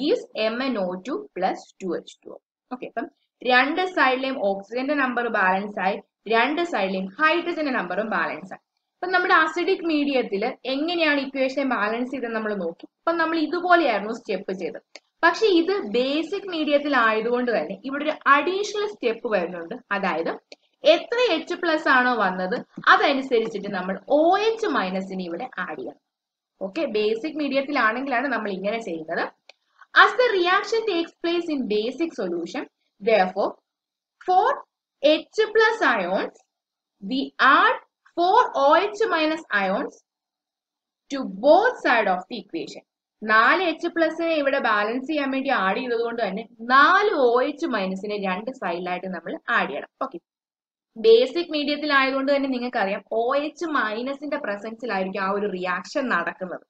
Gives M N O two plus two H two. Okay, അപ്പം രണ്ട് സൈഡിലെയും ഓക്സിജന്റെ നമ്പർ ബാലൻസ് ആയി, രണ്ട് സൈഡിലെയും ഹൈഡ്രജന്റെ നമ്പറും ബാലൻസ് ആയി. അപ്പൊ നമ്മുടെ അസിഡിക് മീഡിയത്തിൽ എങ്ങനെയാണ് ഇക്വേഷൻ ബാലൻസ് ചെയ്തെന്ന് നമ്മൾ നോക്കി. അപ്പൊ നമ്മൾ ഇതുപോലെയായിരുന്നു സ്റ്റെപ്പ് ചെയ്തത്. പക്ഷെ ഇത് ബേസിക് മീഡിയത്തിൽ ആയതുകൊണ്ട് തന്നെ ഇവിടെ ഒരു അഡീഷണൽ സ്റ്റെപ്പ് വരുന്നുണ്ട്. അതായത് എത്ര എച്ച് പ്ലസ് ആണോ വന്നത് അതനുസരിച്ചിട്ട് നമ്മൾ ഓ എച്ച് മൈനസിന് ഇവിടെ ആഡ് ചെയ്യണം. ഓക്കെ, ബേസിക് മീഡിയത്തിലാണെങ്കിലാണ് നമ്മൾ ഇങ്ങനെ ചെയ്യുന്നത്. As the reaction takes place in basic solution, therefore for H plus ions we add four OH minus ions to both side of the equation. നാല് എച്ച് പ്ലസിനെ ഇവിടെ ബാലൻസ് ചെയ്യാൻ വേണ്ടി ആഡ് ചെയ്തതുകൊണ്ട് തന്നെ നാല് ഒ എച്ച് മൈനസിനെ രണ്ട് സൈഡിലായിട്ട് നമ്മൾ ആഡ് ചെയ്യണം. ഓക്കെ, ബേസിക് മീഡിയത്തിൽ ആയതുകൊണ്ട് തന്നെ നിങ്ങൾക്കറിയാം ഒ എച്ച് മൈനസിന്റെ പ്രസൻസിലായിരിക്കും ആ ഒരു റിയാക്ഷൻ നടക്കുന്നത്.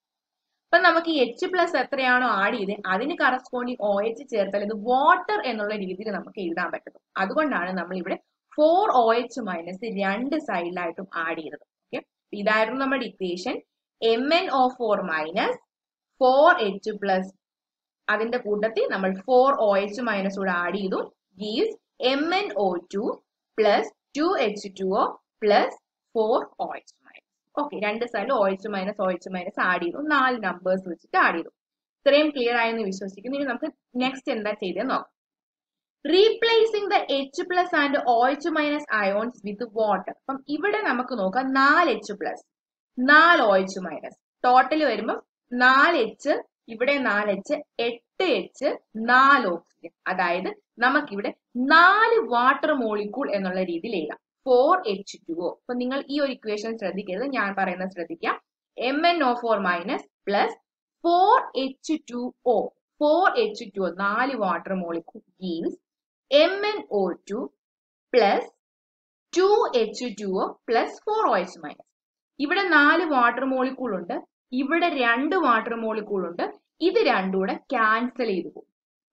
അപ്പൊ നമുക്ക് എച്ച് പ്ലസ് എത്രയാണോ ആഡ് ചെയ്ത് അതിന് കറസ്പോണ്ടിങ് ഒ എച്ച് ചേർത്താൽ ഇത് വാട്ടർ എന്നുള്ള രീതിയിൽ നമുക്ക് എഴുതാൻ പറ്റും. അതുകൊണ്ടാണ് നമ്മൾ ഇവിടെ ഫോർ ഒ എച്ച് മൈനസ് രണ്ട് സൈഡിലായിട്ടും ആഡ് ചെയ്തത്. ഓക്കെ, ഇതായിരുന്നു നമ്മുടെ equation. M N O four minus four H plus അതിന്റെ കൂട്ടത്തിൽ നമ്മൾ ഫോർ ഒ എച്ച് മൈനസ് കൂടെ ആഡ് ചെയ്തു. Gives M N O two plus two H two O plus four O H minus. Okay, രണ്ട് സൈഡിൽ O H minus O H minus add ചെയ്തു. നാല് numbers വെച്ചിട്ട് ആഡ് ചെയ്തു. ഇത്രയും ക്ലിയർ ആയെന്ന് വിശ്വസിക്കുന്നു. ഇനി നമുക്ക് നെക്സ്റ്റ് എന്താ ചെയ്തത് നോക്കാം. Replacing the H plus and O H minus ions with water. അപ്പം ഇവിടെ നമുക്ക് നോക്കാം നാല് എച്ച് പ്ലസ് നാല് ഒ എച്ച് മൈനസ് ടോട്ടൽ വരുമ്പം നാല് എച്ച് ഇവിടെ നാല് എച്ച് എട്ട് എച്ച് നാല് ഓക്സിജൻ. അതായത് നമുക്കിവിടെ നാല് വാട്ടർ മോളിക്യൂൾ എന്നുള്ള രീതിയിൽ എഴുതാം. Four H two O. അപ്പൊ നിങ്ങൾ ഈ ഒരു ഇക്വേഷൻ ശ്രദ്ധിക്കരുത്, ഞാൻ പറയുന്നത് ശ്രദ്ധിക്കാം. M N O four minus plus four H two O four H two O നാല് water molecule gives M N O two plus two H two O plus four O H minus. ഇവിടെ നാല് water molecule ഉണ്ട്, ഇവിടെ രണ്ട് water molecule ഉണ്ട്. ഇത് രണ്ടും കൂടെ ക്യാൻസൽ ചെയ്തു പോകും.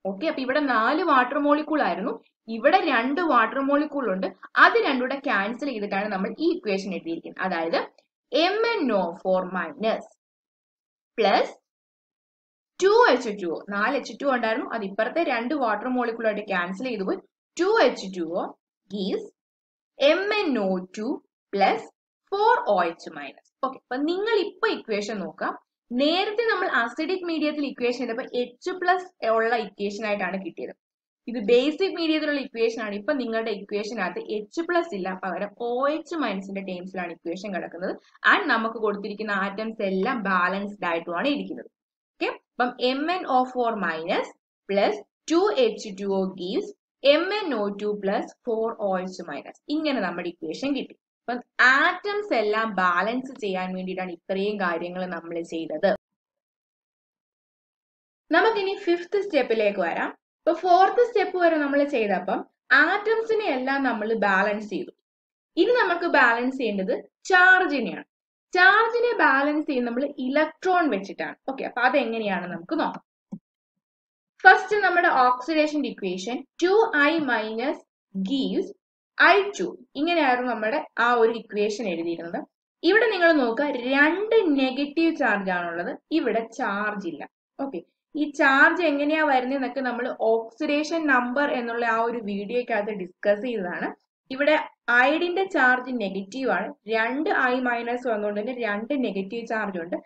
ഓക്കെ, അപ്പൊ ഇവിടെ നാല് വാട്ടർ മോളിക്കൂൾ ആയിരുന്നു, ഇവിടെ രണ്ട് വാട്ടർ മോളിക്കൂൾ ഉണ്ട്. അത് രണ്ടും കൂടെ ക്യാൻസൽ ചെയ്തിട്ടാണ് നമ്മൾ ഈ ഇക്വേഷൻ എഴുതിയിരിക്കുന്നത്. അതായത് M N O four minus plus two H two O നാല് എച്ച് ടു ഉണ്ടായിരുന്നു, അത് ഇപ്പുറത്തെ രണ്ട് വാട്ടർ മോളിക്കൂളായിട്ട് ക്യാൻസൽ ചെയ്തു പോയി. Two H two O gives M N O two plus four O H minus. Okay, അപ്പൊ നിങ്ങൾ ഇപ്പൊ ഇക്വേഷൻ നോക്കാം. നേരത്തെ നമ്മൾ അസിഡിക് മീഡിയത്തിൽ ഇക്വേഷൻ ചെയ്തപ്പോൾ എച്ച് പ്ലസ് ഉള്ള ഇക്വേഷൻ ആയിട്ടാണ് കിട്ടിയത്. ഇത് ബേസിക് മീഡിയത്തിലുള്ള ഇക്വേഷൻ ആണ്. ഇപ്പൊ നിങ്ങളുടെ ഇക്വേഷനകത്ത് എച്ച് പ്ലസ് ഇല്ല, പകരം ഒ എച്ച് മൈനസിന്റെ ടേംസിലാണ് ഇക്വേഷൻ കിടക്കുന്നത്. ആൻഡ് നമുക്ക് കൊടുത്തിരിക്കുന്ന ആറ്റംസ് എല്ലാം ബാലൻസ്ഡ് ആയിട്ടുമാണ് ഇരിക്കുന്നത്. ഓക്കെ, അപ്പം M N O four minus plus two H two O gives M N O two plus four O H minus. ഇങ്ങനെ നമ്മുടെ ഇക്വേഷൻ കിട്ടി. അപ്പം ആറ്റംസ് എല്ലാം ബാലൻസ് ചെയ്യാൻ വേണ്ടിയിട്ടാണ് ഇത്രയും കാര്യങ്ങൾ നമ്മൾ ചെയ്തത്. നമുക്കിനി ഫിഫ്ത്ത് സ്റ്റെപ്പിലേക്ക് വരാം. ഇപ്പൊ ഫോർത്ത് സ്റ്റെപ്പ് വരെ നമ്മൾ ചെയ്തപ്പം ആറ്റംസിനെ എല്ലാം നമ്മൾ ബാലൻസ് ചെയ്തു. ഇനി നമുക്ക് ബാലൻസ് ചെയ്യേണ്ടത് ചാർജിനെയാണ്. ചാർജിനെ ബാലൻസ് ചെയ്യുന്നത് നമ്മൾ ഇലക്ട്രോൺ വെച്ചിട്ടാണ്. ഓക്കെ, അപ്പൊ അതെങ്ങനെയാണ് നമുക്ക് നോക്കാം. ഫസ്റ്റ് നമ്മുടെ oxidation equation two I minus gives I two. ഇങ്ങനെയായിരുന്നു നമ്മുടെ ആ ഒരു ഇക്വേഷൻ എഴുതിയിരുന്നത്. ഇവിടെ നിങ്ങൾ നോക്കുക, രണ്ട് നെഗറ്റീവ് ചാർജ് ആണുള്ളത്, ഇവിടെ ചാർജ് ഇല്ല. ഓക്കെ, ഈ ചാർജ് എങ്ങനെയാ വരുന്നതെന്നൊക്കെ നമ്മൾ ഓക്സിഡേഷൻ നമ്പർ എന്നുള്ള ആ ഒരു വീഡിയോക്കകത്ത് ഡിസ്കസ് ചെയ്തതാണ്. ഇവിടെ അയഡിന്റെ ചാർജ് നെഗറ്റീവ് ആണ്. രണ്ട് ഐ മൈനസ് വന്നുകൊണ്ട് തന്നെ രണ്ട് നെഗറ്റീവ് ചാർജ് ഉണ്ട്.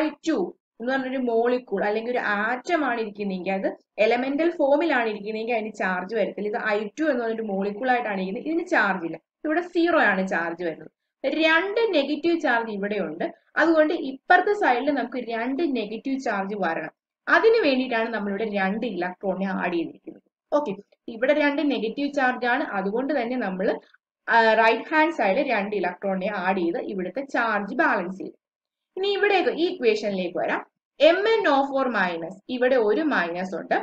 ഐ ടു എന്ന് പറഞ്ഞൊരു മോളിക്കൂൾ അല്ലെങ്കിൽ ഒരു ആറ്റമാണ് ഇരിക്കുന്നതെങ്കിൽ, അത് എലമെന്റൽ ഫോമിലാണ് ഇരിക്കുന്നതെങ്കിൽ അതിന് ചാർജ് വരത്തില്ല. ഇത് ഐ ടു എന്ന് പറഞ്ഞൊരു മോളിക്കൂൾ ആയിട്ടാണ് ഇരിക്കുന്നത്, ഇതിന് ചാർജ് ഇല്ല. ഇവിടെ സീറോ ആണ് ചാർജ് വരുന്നത്. രണ്ട് നെഗറ്റീവ് ചാർജ് ഇവിടെ ഉണ്ട്, അതുകൊണ്ട് ഇപ്പുറത്തെ സൈഡിൽ നമുക്ക് രണ്ട് നെഗറ്റീവ് ചാർജ് വരണം. അതിന് വേണ്ടിയിട്ടാണ് നമ്മളിവിടെ രണ്ട് ഇലക്ട്രോണിനെ ആഡ് ചെയ്തിരിക്കുന്നത്. ഓക്കെ, ഇവിടെ രണ്ട് നെഗറ്റീവ് ചാർജ് ആണ്, അതുകൊണ്ട് തന്നെ നമ്മൾ റൈറ്റ് ഹാൻഡ് സൈഡിൽ രണ്ട് ഇലക്ട്രോണിനെ ആഡ് ചെയ്ത് ഇവിടുത്തെ ചാർജ് ബാലൻസ് ചെയ്തു. ഇനി ഇവിടേക്ക് ഈ ഇക്വേഷനിലേക്ക് വരാം. M N O four minus ഇവിടെ ഒരു മൈനസ് ഉണ്ട്.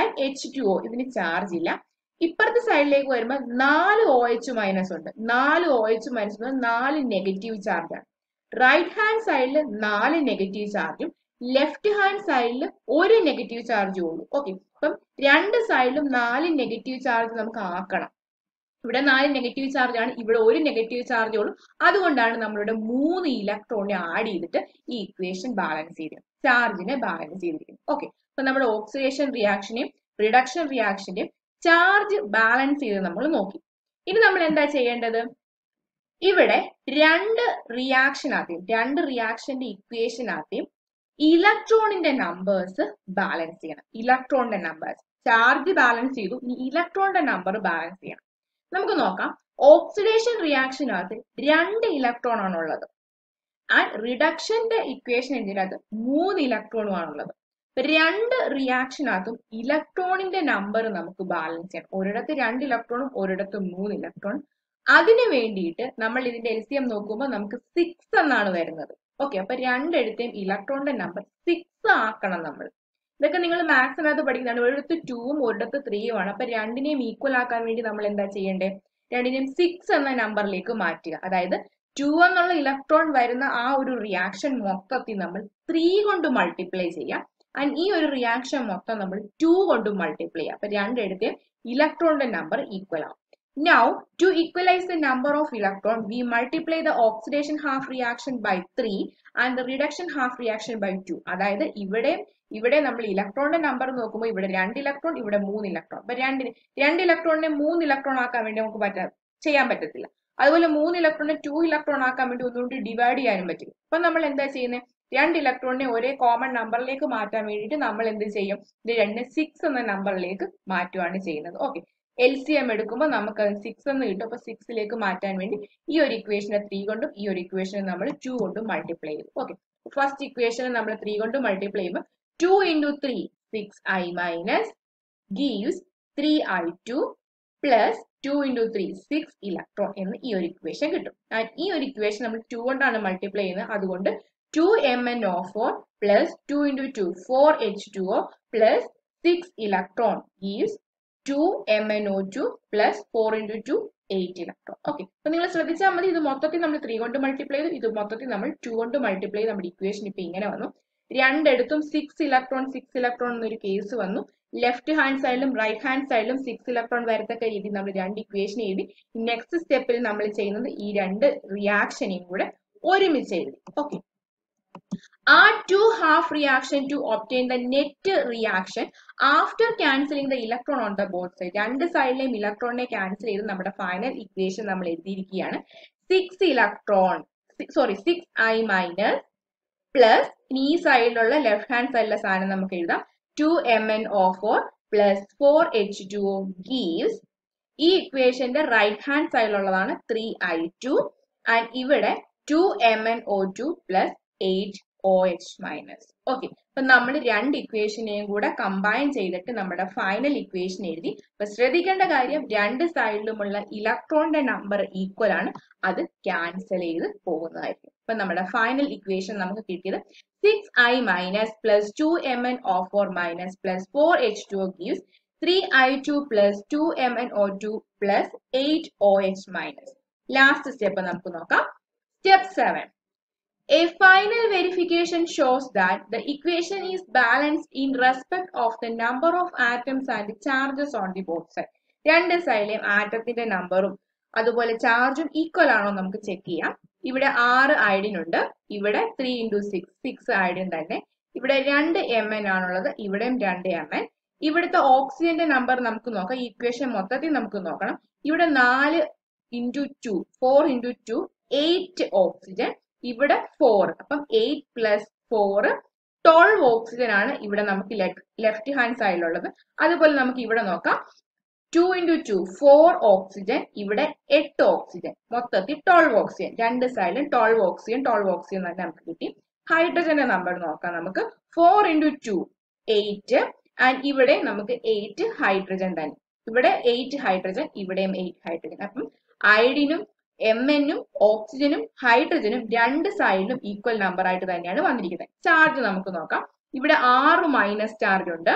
ആൻഡ് എച്ച് ടു ഒ ഇതിന് ചാർജ് ഇല്ല. ഇപ്പുറത്തെ സൈഡിലേക്ക് വരുമ്പോൾ നാല് ഒ എച്ച് മൈനസ് ഉണ്ട്. നാല് ഒ എച്ച് മൈനസ് നാല് നെഗറ്റീവ് ചാർജ് ആണ്. റൈറ്റ് ഹാൻഡ് സൈഡിൽ നാല് നെഗറ്റീവ് ചാർജും ലെഫ്റ്റ് ഹാൻഡ് സൈഡിൽ ഒരു നെഗറ്റീവ് ചാർജും ഉള്ളൂ. ഓക്കെ, അപ്പം രണ്ട് സൈഡിലും നാല് നെഗറ്റീവ് ചാർജ് നമുക്ക് ആക്കണം. ഇവിടെ നാല് നെഗറ്റീവ് ചാർജ് ആണ്, ഇവിടെ ഒരു നെഗറ്റീവ് ചാർജ് ഉള്ളൂ. അതുകൊണ്ടാണ് നമ്മളിവിടെ മൂന്ന് ഇലക്ട്രോണിനെ ആഡ് ചെയ്തിട്ട് ഈ ഇക്വേഷൻ ബാലൻസ് ചെയ്തത്, ചാർജിനെ ബാലൻസ് ചെയ്തിരിക്കുന്നത്. ഓക്കെ, അപ്പൊ നമ്മുടെ ഓക്സിഡേഷൻ റിയാക്ഷനെയും റിഡക്ഷൻ റിയാക്ഷന്റെയും ചാർജ് ബാലൻസ് ചെയ്ത് നമ്മൾ നോക്കി. ഇനി നമ്മൾ എന്താ ചെയ്യേണ്ടത്? ഇവിടെ രണ്ട് റിയാക്ഷൻ ആദ്യം രണ്ട് റിയാക്ഷന്റെ ഇക്വേഷൻ ആദ്യം ഇലക്ട്രോണിന്റെ നമ്പേഴ്സ് ബാലൻസ് ചെയ്യണം. ഇലക്ട്രോണിന്റെ നമ്പേഴ്സ് ചാർജ് ബാലൻസ് ചെയ്തു, ഇനി ഇലക്ട്രോണിന്റെ നമ്പർ ബാലൻസ് ചെയ്യണം. നമുക്ക് നോക്കാം, ഓക്സിഡേഷൻ റിയാക്ഷനകത്ത് രണ്ട് ഇലക്ട്രോൺ ആണുള്ളത്, ആൻഡ് റിഡക്ഷന്റെ ഇക്വേഷൻ എന്തിനകത്ത് മൂന്ന് ഇലക്ട്രോണും ആണുള്ളത്. രണ്ട് റിയാക്ഷനകത്തും ഇലക്ട്രോണിന്റെ നമ്പർ നമുക്ക് ബാലൻസ് ചെയ്യണം. ഒരിടത്ത് രണ്ട് ഇലക്ട്രോണും ഒരിടത്ത് മൂന്ന് ഇലക്ട്രോൺ. അതിനു വേണ്ടിയിട്ട് നമ്മൾ ഇതിന്റെ എൽ സി എം നോക്കുമ്പോൾ നമുക്ക് സിക്സ് എന്നാണ് വരുന്നത്. ഓക്കെ, അപ്പൊ രണ്ടിടത്തെയും ഇലക്ട്രോണിന്റെ നമ്പർ സിക്സ് ആക്കണം നമ്മൾ. ഇതൊക്കെ നിങ്ങൾ മാത്സിനകത്ത് പഠിക്കുന്നതാണ്. ഒരിടത്ത് ടൂവും ഒരിടത്ത് ത്രീയും ആണ്. അപ്പൊ രണ്ടിനെയും ഈക്വൽ ആക്കാൻ വേണ്ടി നമ്മൾ എന്താ ചെയ്യേണ്ടേ? രണ്ടിനെയും സിക്സ് എന്ന നമ്പറിലേക്ക് മാറ്റുക. അതായത് ടു എന്നുള്ള ഇലക്ട്രോൺ വരുന്ന ആ ഒരു റിയാക്ഷൻ മൊത്തത്തിൽ നമ്മൾ ത്രീ കൊണ്ട് മൾട്ടിപ്ലൈ ചെയ്യാം, ആൻഡ് ഈ ഒരു റിയാക്ഷൻ മൊത്തം നമ്മൾ ടു കൊണ്ട് മൾട്ടിപ്ലൈ ചെയ്യാം. അപ്പൊ രണ്ടിടത്തെയും ഇലക്ട്രോണിന്റെ നമ്പർ ഈക്വൽ ആവും. Now, to equalize the number of electron, we multiply the oxidation half reaction by three and the reduction half reaction by two. അതായത് ഇവിടെ ഇവിടെ നമ്മൾ ഇലക്ട്രോണിന്റെ നമ്പർ നോക്കുമ്പോൾ ഇവിടെ രണ്ട് ഇലക്ട്രോൺ, ഇവിടെ മൂന്ന് ഇലക്ട്രോൺ. അപ്പൊ രണ്ട് രണ്ട് ഇലക്ട്രോണിനെ മൂന്ന് ഇലക്ട്രോൺ ആക്കാൻ വേണ്ടി നമുക്ക് പറ്റാ ചെയ്യാൻ പറ്റത്തില്ല. അതുപോലെ മൂന്ന് ഇലക്ട്രോണിനെ ടു ഇലക്ട്രോൺ ആക്കാൻ വേണ്ടി ഒന്നുകൊണ്ട് ഡിവൈഡ് ചെയ്യാനും പറ്റില്ല. അപ്പൊ നമ്മൾ എന്താ ചെയ്യുന്നത്? രണ്ട് ഇലക്ട്രോണിനെ ഒരേ കോമൺ നമ്പറിലേക്ക് മാറ്റാൻ വേണ്ടിയിട്ട് നമ്മൾ എന്ത് ചെയ്യും? ഇത് രണ്ട് സിക്സ് എന്ന നമ്പറിലേക്ക് മാറ്റുകയാണ് ചെയ്യുന്നത്. ഓക്കെ, എൽ സി എം എടുക്കുമ്പോൾ നമുക്ക് സിക്സ് എന്ന് കിട്ടും. അപ്പൊ സിക്സിലേക്ക് മാറ്റാൻ വേണ്ടി ഈ ഒരു ഇക്വേഷനെ ത്രീ കൊണ്ടും ഈ ഒരു ഇക്വേഷനെ നമ്മൾ ടു കൊണ്ടും മൾട്ടിപ്ലൈ ചെയ്തു. ഓക്കെ, ഫസ്റ്റ് ഇക്വേഷനെ നമ്മൾ ത്രീ കൊണ്ട് മൾട്ടിപ്ലൈ ചെയ്യുമ്പോൾ two into three six I minus gives three I two plus two into three six electron എന്ന് ഈ ഒരു ഇക്വേഷൻ കിട്ടും. ഈ ഒരു ഇക്വേഷൻ നമ്മൾ ടു കൊണ്ടാണ് മൾട്ടിപ്ലൈ ചെയ്യുന്നത്. അതുകൊണ്ട് two M N O four plus two into two four H two O plus six electron gives two M N O two plus four into two eight electron. Okay, അപ്പൊ നിങ്ങൾ ശ്രദ്ധിച്ചാൽ മതി, ഇത് മൊത്തത്തിൽ നമ്മൾ ത്രീ കൊണ്ട് മൾട്ടിപ്ലൈ ചെയ്തു, ഇത് മൊത്തത്തിൽ നമ്മൾ ടു കൊണ്ട് മൾട്ടിപ്ലൈ ചെയ്ത് നമ്മുടെ ഇക്വേഷൻ ഇപ്പൊ ഇങ്ങനെ വന്നു. രണ്ടിടത്തും സിക്സ് ഇലക്ട്രോൺ സിക്സ് ഇലക്ട്രോൺ എന്നൊരു കേസ് വന്നു. ലെഫ്റ്റ് ഹാൻഡ് സൈഡിലും റൈറ്റ് ഹാൻഡ് സൈഡിലും സിക്സ് ഇലക്ട്രോൺ വരത്തക്ക രീതിയിൽ നമ്മൾ രണ്ട് ഇക്വേഷൻ എഴുതി. നെക്സ്റ്റ് സ്റ്റെപ്പിൽ നമ്മൾ ചെയ്യുന്നത് ഈ രണ്ട് റിയാക്ഷനെയും കൂടെ ഒരുമിച്ച് എഴുതി. Okay, Add two half reaction to obtain the net reaction after cancelling the electron on the both side. രണ്ട് സൈഡിലെയും ഇലക്ട്രോണിനെ ക്യാൻസൽ ചെയ്ത് നമ്മുടെ ഫൈനൽ ഇക്വേഷൻ നമ്മൾ എഴുതിയിരിക്കുകയാണ്. Six electron sorry six I minus plus ഈ സൈഡിലുള്ള ലെഫ്റ്റ് ഹാൻഡ് സൈഡിലെ സാധനം നമുക്ക് എഴുതാം two M N O four plus four H two O gives. ഈ ഇക്വേഷന്റെ റൈറ്റ് ഹാൻഡ് സൈഡിലുള്ളതാണ് ത്രീ ഐ ടു, ആൻഡ് ഇവിടെ two M N O two plus eight O H minus. Okay, അപ്പൊ നമ്മൾ രണ്ട് ഇക്വേഷനെയും കൂടെ കമ്പൈൻ ചെയ്തിട്ട് നമ്മുടെ ഫൈനൽ ഇക്വേഷൻ എഴുതി. അപ്പൊ ശ്രദ്ധിക്കേണ്ട കാര്യം, രണ്ട് സൈഡിലുമുള്ള ഇലക്ട്രോണിന്റെ നമ്പർ ഈക്വൽ ആണ്, അത് ക്യാൻസൽ ചെയ്ത് പോകുന്നതായിരിക്കും. അപ്പൊ നമ്മുടെ ഫൈനൽ ഇക്വേഷൻ നമുക്ക് കിട്ടിയത് six I minus plus two M N O four minus plus four H two gives three I two plus two M N O two plus eight O H minus. Last step നമുക്ക് നോക്കാം. Step seven. A final verification shows that the equation is balanced in respect of the number of atoms and charges on the both sides. രണ്ട് സൈഡിലെയും ആറ്റത്തിന്റെ നമ്പറും അതുപോലെ ചാർജും equal ആണോ നമുക്ക് check ചെയ്യാം. ഇവിടെ ആറ് അയഡിൻ ഉണ്ട്, ഇവിടെ three into six six iodine തന്നെ. ഇവിടെ രണ്ട് എം എൻ ആണുള്ളത്, ഇവിടെയും രണ്ട് എം എൻ. ഇവിടുത്തെ ഓക്സിജന്റെ നമ്പർ നമുക്ക് നോക്കാം, ഇക്വേഷൻ മൊത്തത്തിൽ നമുക്ക് നോക്കണം. ഇവിടെ നാല് into two four into two eight oxygen, ഇവിടെ ഫോർ. അപ്പം eight plus four twelve oxygen ആണ് ഇവിടെ നമുക്ക് ലെഫ്റ്റ് ഹാൻഡ് സൈഡിലുള്ളത്. അതുപോലെ നമുക്ക് ഇവിടെ നോക്കാം, two into two four oxygen, ഇവിടെ എട്ട് ഓക്സിജൻ, മൊത്തത്തിൽ ട്വൽവ് ഓക്സിജൻ. രണ്ട് സൈഡിലും ട്വൽവ് ഓക്സിജൻ ട്വൽവ് ഓക്സിജൻ തന്നെ നമുക്ക് കിട്ടി. ഹൈഡ്രജന്റെ നമ്പർ നോക്കാം നമുക്ക്, four into two eight, and ഇവിടെ നമുക്ക് എയ്റ്റ് ഹൈഡ്രജൻ തന്നെ. ഇവിടെ എയ്റ്റ് ഹൈഡ്രജൻ, ഇവിടെയും എയ്റ്റ് ഹൈഡ്രജൻ. അപ്പം അയഡിനും എം എന്നും ഓക്സിജനും ഹൈഡ്രജനും രണ്ട് സൈഡിലും ഈക്വൽ നമ്പർ ആയിട്ട് തന്നെയാണ് വന്നിരിക്കുന്നത്. ചാർജ് നമുക്ക് നോക്കാം. ഇവിടെ ആറ് മൈനസ് ചാർജ് ഉണ്ട്,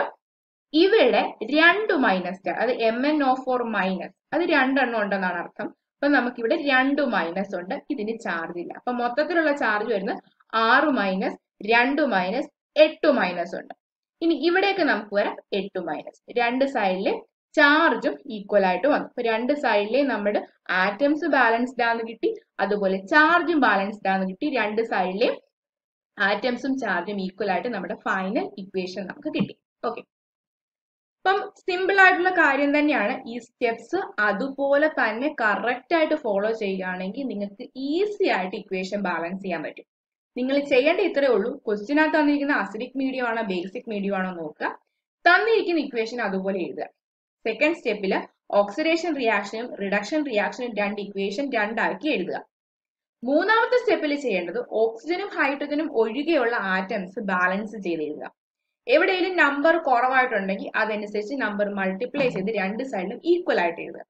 ഇവിടെ രണ്ടു മൈനസ് ചാർജ്, അത് M N O four minus, അത് രണ്ടെണ്ണം ഉണ്ടെന്നാണ് അർത്ഥം. അപ്പൊ നമുക്ക് ഇവിടെ രണ്ടു മൈനസ് ഉണ്ട്, ഇതിന് ചാർജ് ഇല്ല. അപ്പൊ മൊത്തത്തിലുള്ള ചാർജ് വരുന്നത് ആറ് മൈനസ് രണ്ടു മൈനസ് എട്ടു മൈനസ് ഉണ്ട്. ഇനി ഇവിടേക്ക് നമുക്ക് വരാം എട്ടു മൈനസ്. രണ്ട് സൈഡിലെ ചാർജും ഈക്വൽ ആയിട്ട് വന്നു. അപ്പൊ രണ്ട് സൈഡിലെ നമ്മുടെ ആറ്റംസ് ബാലൻസ്ഡ് ആണെന്ന് കിട്ടി, അതുപോലെ ചാർജും ബാലൻസ്ഡ് ആണെന്ന് കിട്ടി. രണ്ട് സൈഡിലെ ആറ്റംസും ചാർജും ഈക്വൽ ആയിട്ട് നമ്മുടെ ഫൈനൽ ഇക്വേഷൻ നമുക്ക് കിട്ടി. ഓക്കെ. അപ്പം സിമ്പിൾ ആയിട്ടുള്ള കാര്യം തന്നെയാണ്. ഈ സ്റ്റെപ്സ് അതുപോലെ തന്നെ കറക്റ്റ് ആയിട്ട് ഫോളോ ചെയ്യുകയാണെങ്കിൽ നിങ്ങൾക്ക് ഈസി ആയിട്ട് ഇക്വേഷൻ ബാലൻസ് ചെയ്യാൻ പറ്റും. നിങ്ങൾ ചെയ്യേണ്ട ഇത്രയേ ഉള്ളൂ. ക്വസ്റ്റ്യനകത്ത് തന്നിരിക്കുന്ന അസിഡിക് മീഡിയം ആണോ ബേസിക് മീഡിയം ആണോ നോക്കുക, തന്നിരിക്കുന്ന ഇക്വേഷൻ അതുപോലെ എഴുതുക. സെക്കൻഡ് സ്റ്റെപ്പിൽ ഓക്സിഡേഷൻ റിയാക്ഷനും റിഡക്ഷൻ റിയാക്ഷനും രണ്ട് ഇക്വേഷൻ രണ്ടാക്കി എഴുതുക. മൂന്നാമത്തെ സ്റ്റെപ്പിൽ ചെയ്യേണ്ടത് ഓക്സിജനും ഹൈഡ്രജനും ഒഴികെയുള്ള ആറ്റംസ് ബാലൻസ് ചെയ്ത് എഴുതുക. എവിടെയെങ്കിലും നമ്പർ കുറവായിട്ടുണ്ടെങ്കിൽ അതനുസരിച്ച് നമ്പർ മൾട്ടിപ്ലൈ ചെയ്ത് രണ്ട് സൈഡിലും ഈക്വൽ ആയിട്ട് എഴുതുക.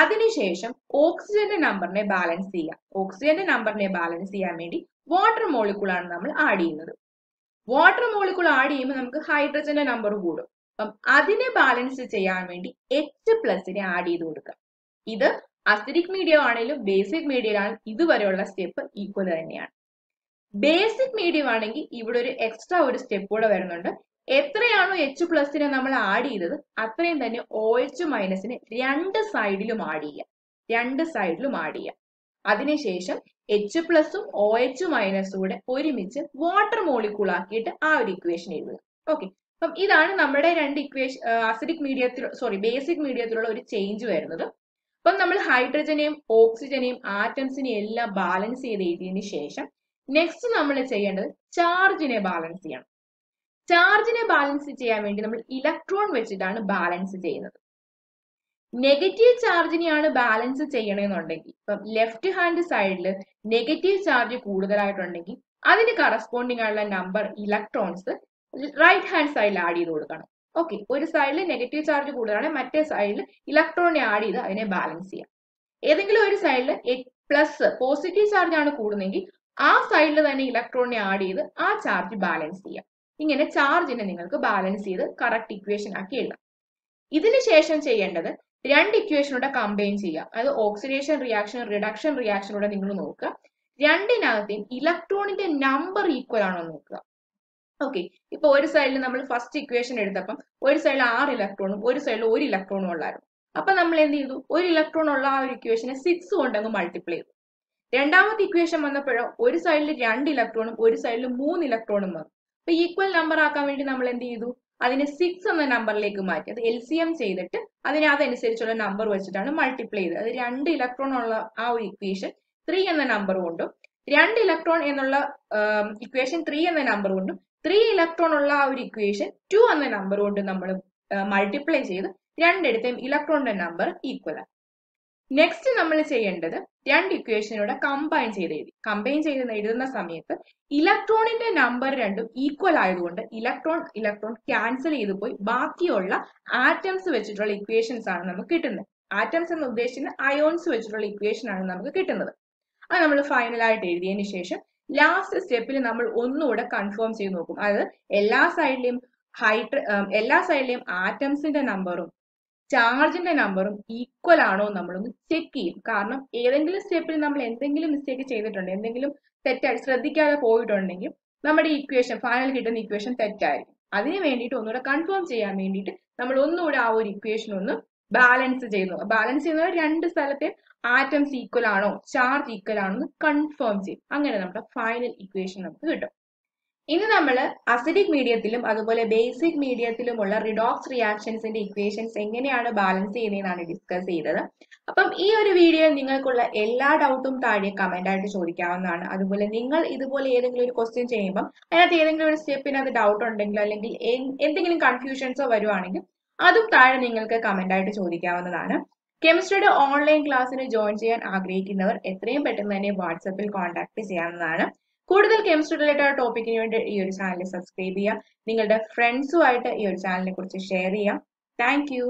അതിനുശേഷം ഓക്സിജന്റെ നമ്പറിനെ ബാലൻസ് ചെയ്യുക. ഓക്സിജന്റെ നമ്പറിനെ ബാലൻസ് ചെയ്യാൻ വേണ്ടി വാട്ടർ മോളിക്കുളാണ് നമ്മൾ ആഡ് ചെയ്യുന്നത്. വാട്ടർ മോളിക്കുൾ ആഡ് ചെയ്യുമ്പോൾ നമുക്ക് ഹൈഡ്രജന്റെ നമ്പർ കൂടും. അപ്പം അതിനെ ബാലൻസ് ചെയ്യാൻ വേണ്ടി എച്ച് പ്ലസിനെ ആഡ് ചെയ്ത് കൊടുക്കുക. ഇത് അസിഡിക് മീഡിയം ആണെങ്കിലും ബേസിക് മീഡിയം ആണെങ്കിലും ഇതുവരെയുള്ള സ്റ്റെപ്പ് ഈക്വൽ തന്നെയാണ്. ബേസിക് മീഡിയം ആണെങ്കിൽ ഇവിടെ ഒരു എക്സ്ട്രാ ഒരു സ്റ്റെപ്പ് കൂടെ വരുന്നുണ്ട്. എത്രയാണോ എച്ച് പ്ലസിനെ നമ്മൾ ആഡ് ചെയ്തത് അത്രയും തന്നെ ഓ എച്ച് മൈനസിന് രണ്ട് സൈഡിലും ആഡ് ചെയ്യുക. രണ്ട് സൈഡിലും ആഡ് ചെയ്യുക. അതിനുശേഷം എച്ച് പ്ലസും ഓ എച്ച് മൈനസും കൂടെ ഒരുമിച്ച് വാട്ടർ മോളിക്യൂൾ ആക്കിയിട്ട് ആ ഒരു ഇക്വേഷൻ എഴുതുക. ഓക്കെ, അപ്പം ഇതാണ് നമ്മുടെ രണ്ട് ഇക്വേഷൻ അസിഡിക് മീഡിയത്തിൽ സോറി ബേസിക് മീഡിയത്തിലുള്ള ഒരു ചേഞ്ച് വരുന്നത്. അപ്പം നമ്മൾ ഹൈഡ്രജനെയും ഓക്സിജനെയും ആറ്റംസിനെയും എല്ലാം ബാലൻസ് ചെയ്ത് എഴുതിയതിന് ശേഷം നെക്സ്റ്റ് നമ്മൾ ചെയ്യേണ്ടത് ചാർജിനെ ബാലൻസ് ചെയ്യണം. ചാർജിനെ ബാലൻസ് ചെയ്യാൻ വേണ്ടി നമ്മൾ ഇലക്ട്രോൺ വെച്ചിട്ടാണ് ബാലൻസ് ചെയ്യുന്നത്. നെഗറ്റീവ് ചാർജിനെയാണ് ബാലൻസ് ചെയ്യണമെന്നുണ്ടെങ്കിൽ ഇപ്പം ലെഫ്റ്റ് ഹാൻഡ് സൈഡിൽ നെഗറ്റീവ് ചാർജ് കൂടുതലായിട്ടുണ്ടെങ്കിൽ അതിന് കറസ്പോണ്ടിങ് ആയിട്ടുള്ള നമ്പർ ഇലക്ട്രോൺസ് റൈറ്റ് ഹാൻഡ് സൈഡിൽ ആഡ് ചെയ്ത് കൊടുക്കണം. ഓക്കെ, ഒരു സൈഡിൽ നെഗറ്റീവ് ചാർജ് കൂടുതലാണെങ്കിൽ മറ്റേ സൈഡിൽ ഇലക്ട്രോണിനെ ആഡ് ചെയ്ത് അതിനെ ബാലൻസ് ചെയ്യാം. ഏതെങ്കിലും ഒരു സൈഡിൽ പ്ലസ് പോസിറ്റീവ് ചാർജാണ് കൂടുന്നെങ്കിൽ ആ സൈഡിൽ തന്നെ ഇലക്ട്രോണിനെ ആഡ് ചെയ്ത് ആ ചാർജ് ബാലൻസ് ചെയ്യാം. ഇങ്ങനെ ചാർജിനെ നിങ്ങൾക്ക് ബാലൻസ് ചെയ്ത് കറക്റ്റ് ഇക്വേഷൻ ആക്കി എഴുതാം. ഇതിന് ശേഷം ചെയ്യേണ്ടത് രണ്ട് ഇക്വേഷനൂടെ കമ്പൈൻ ചെയ്യുക. അതായത് ഓക്സിഡേഷൻ റിയാക്ഷൻ റിഡക്ഷൻ റിയാക്ഷനൂടെ നിങ്ങൾ നോക്കുക. രണ്ടിനകത്തെയും ഇലക്ട്രോണിന്റെ നമ്പർ ഈക്വൽ ആണോ നോക്കുക. ഓക്കെ, ഇപ്പൊ ഒരു സൈഡിൽ നമ്മൾ ഫസ്റ്റ് ഇക്വേഷൻ എടുത്തപ്പം ഒരു സൈഡിൽ ആറ് ഇലക്ട്രോണും ഒരു സൈഡിൽ ഒരു ഇലക്ട്രോണും ഉള്ളായിരുന്നു. അപ്പൊ നമ്മൾ എന്ത് ചെയ്തു? ഒരു ഇലക്ട്രോൺ ഉള്ള ആ ഒരു ഇക്വേഷനെ സിക്സ് കൊണ്ടങ്ങ് മൾട്ടിപ്ലൈ ചെയ്തു. രണ്ടാമത്തെ ഇക്വേഷൻ വന്നപ്പോഴോ ഒരു സൈഡിൽ രണ്ട് ഇലക്ട്രോണും ഒരു സൈഡിൽ മൂന്ന് ഇലക്ട്രോണും വന്നു. അപ്പൊ ഈക്വൽ നമ്പർ ആക്കാൻ വേണ്ടി നമ്മൾ എന്ത് ചെയ്തു? അതിനെ സിക്സ് എന്ന നമ്പറിലേക്ക് മാറ്റി. അത് എൽ സി എം ചെയ്തിട്ട് അതിനെ അതനുസരിച്ചുള്ള നമ്പർ വെച്ചിട്ടാണ് മൾട്ടിപ്ലൈ ചെയ്തത്. അത് രണ്ട് ഇലക്ട്രോൺ ഉള്ള ആ ഒരു ഇക്വേഷൻ ത്രീ എന്ന നമ്പർ കൊണ്ടും രണ്ട് ഇലക്ട്രോൺ എന്നുള്ള ഇക്വേഷൻ ത്രീ എന്ന നമ്പർ കൊണ്ടും ത്രീ ഇലക്ട്രോൺ ഉള്ള ആ ഒരു ഇക്വേഷൻ ടു എന്ന നമ്പർ കൊണ്ടും നമ്മൾ മൾട്ടിപ്ലൈ ചെയ്ത് രണ്ടിടത്തേയും ഇലക്ട്രോണിന്റെ നമ്പർ ഈക്വൽ ആണ്. നെക്സ്റ്റ് നമ്മൾ ചെയ്യേണ്ടത് രണ്ട് ഇക്വേഷനൂടെ കമ്പൈൻ ചെയ്ത് എഴുതി. കമ്പൈൻ ചെയ്ത് എഴുതുന്ന സമയത്ത് ഇലക്ട്രോണിന്റെ നമ്പർ രണ്ടും ഈക്വൽ ആയതുകൊണ്ട് ഇലക്ട്രോൺ ഇലക്ട്രോൺ ക്യാൻസൽ ചെയ്ത് പോയി ബാക്കിയുള്ള ആറ്റംസ് വെച്ചിട്ടുള്ള ഇക്വേഷൻസ് ആണ് നമുക്ക് കിട്ടുന്നത്. ആറ്റംസ് എന്ന് ഉദ്ദേശിക്കുന്നത് അയോൺസ് വെച്ചിട്ടുള്ള ഇക്വേഷൻ ആണ് നമുക്ക് കിട്ടുന്നത്. അത് നമ്മൾ ഫൈനലായിട്ട് എഴുതിയതിന് ശേഷം ലാസ്റ്റ് സ്റ്റെപ്പിൽ നമ്മൾ ഒന്നുകൂടെ കൺഫേം ചെയ്ത് നോക്കും. അതായത് എല്ലാ സൈഡിലെയും ഹൈഡ്ര എല്ലാ സൈഡിലെയും ആറ്റംസിന്റെ നമ്പറും ചാർജിന്റെ നമ്പറും ഈക്വൽ ആണോ നമ്മളൊന്ന് ചെക്ക് ചെയ്യും. കാരണം ഏതെങ്കിലും സ്റ്റെപ്പിൽ നമ്മൾ എന്തെങ്കിലും മിസ്റ്റേക്ക് ചെയ്തിട്ടുണ്ട്, എന്തെങ്കിലും തെറ്റായി ശ്രദ്ധിക്കാതെ പോയിട്ടുണ്ടെങ്കിൽ നമ്മുടെ ഇക്വേഷൻ ഫൈനൽ കിട്ടുന്ന ഇക്വേഷൻ തെറ്റായിരിക്കും. അതിന് വേണ്ടിയിട്ട് ഒന്നുകൂടെ കൺഫേം ചെയ്യാൻ വേണ്ടിയിട്ട് നമ്മൾ ഒന്നുകൂടെ ആ ഒരു ഇക്വേഷൻ ഒന്ന് ബാലൻസ് ചെയ്യുന്നു. ബാലൻസ് ചെയ്യുന്നത് രണ്ട് സ്ഥലത്തെ ആറ്റംസ് ഈക്വൽ ആണോ ചാർജ് ഈക്വൽ ആണോ എന്ന് കൺഫേം ചെയ്യും. അങ്ങനെ നമ്മുടെ ഫൈനൽ ഇക്വേഷൻ നമുക്ക് കിട്ടും. ഇനി നമ്മൾ അസിഡിക് മീഡിയത്തിലും അതുപോലെ ബേസിക് മീഡിയത്തിലുമുള്ള റിഡോക്സ് റിയാക്ഷൻസിന്റെ ഇക്വേഷൻസ് എങ്ങനെയാണ് ബാലൻസ് ചെയ്യുന്നതെന്നാണ് ഡിസ്കസ് ചെയ്തത്. അപ്പം ഈ ഒരു വീഡിയോയിൽ നിങ്ങൾക്കുള്ള എല്ലാ ഡൗട്ടും താഴെ കമന്റ് ആയിട്ട് ചോദിക്കാവുന്നതാണ്. അതുപോലെ നിങ്ങൾ ഇതുപോലെ ഏതെങ്കിലും ഒരു ക്വസ്റ്റ്യൻ ചെയ്യുമ്പോൾ അതിനകത്ത് ഏതെങ്കിലും ഒരു സ്റ്റെപ്പിനകത്ത് ഡൗട്ട് ഉണ്ടെങ്കിലോ അല്ലെങ്കിൽ എന്തെങ്കിലും കൺഫ്യൂഷൻസോ വരുവാണെങ്കിൽ അതും താഴെ നിങ്ങൾക്ക് കമന്റ് ആയിട്ട് ചോദിക്കാവുന്നതാണ്. കെമിസ്ട്രിയുടെ ഓൺലൈൻ ക്ലാസ്സിന് ജോയിൻ ചെയ്യാൻ ആഗ്രഹിക്കുന്നവർ എത്രയും പെട്ടെന്ന് തന്നെ വാട്സാപ്പിൽ കോൺടാക്ട് ചെയ്യാവുന്നതാണ്. കൂടുതൽ കെമിസ്ട്രി റിലേറ്റഡ് ടോപ്പിക്കിന് വേണ്ടി ഈ ഒരു ചാനൽ സബ്സ്ക്രൈബ് ചെയ്യുക. നിങ്ങളുടെ ഫ്രണ്ട്സുമായിട്ട് ഈ ഒരു ചാനലിനെ കുറിച്ച് ഷെയർ ചെയ്യാം. Thank U.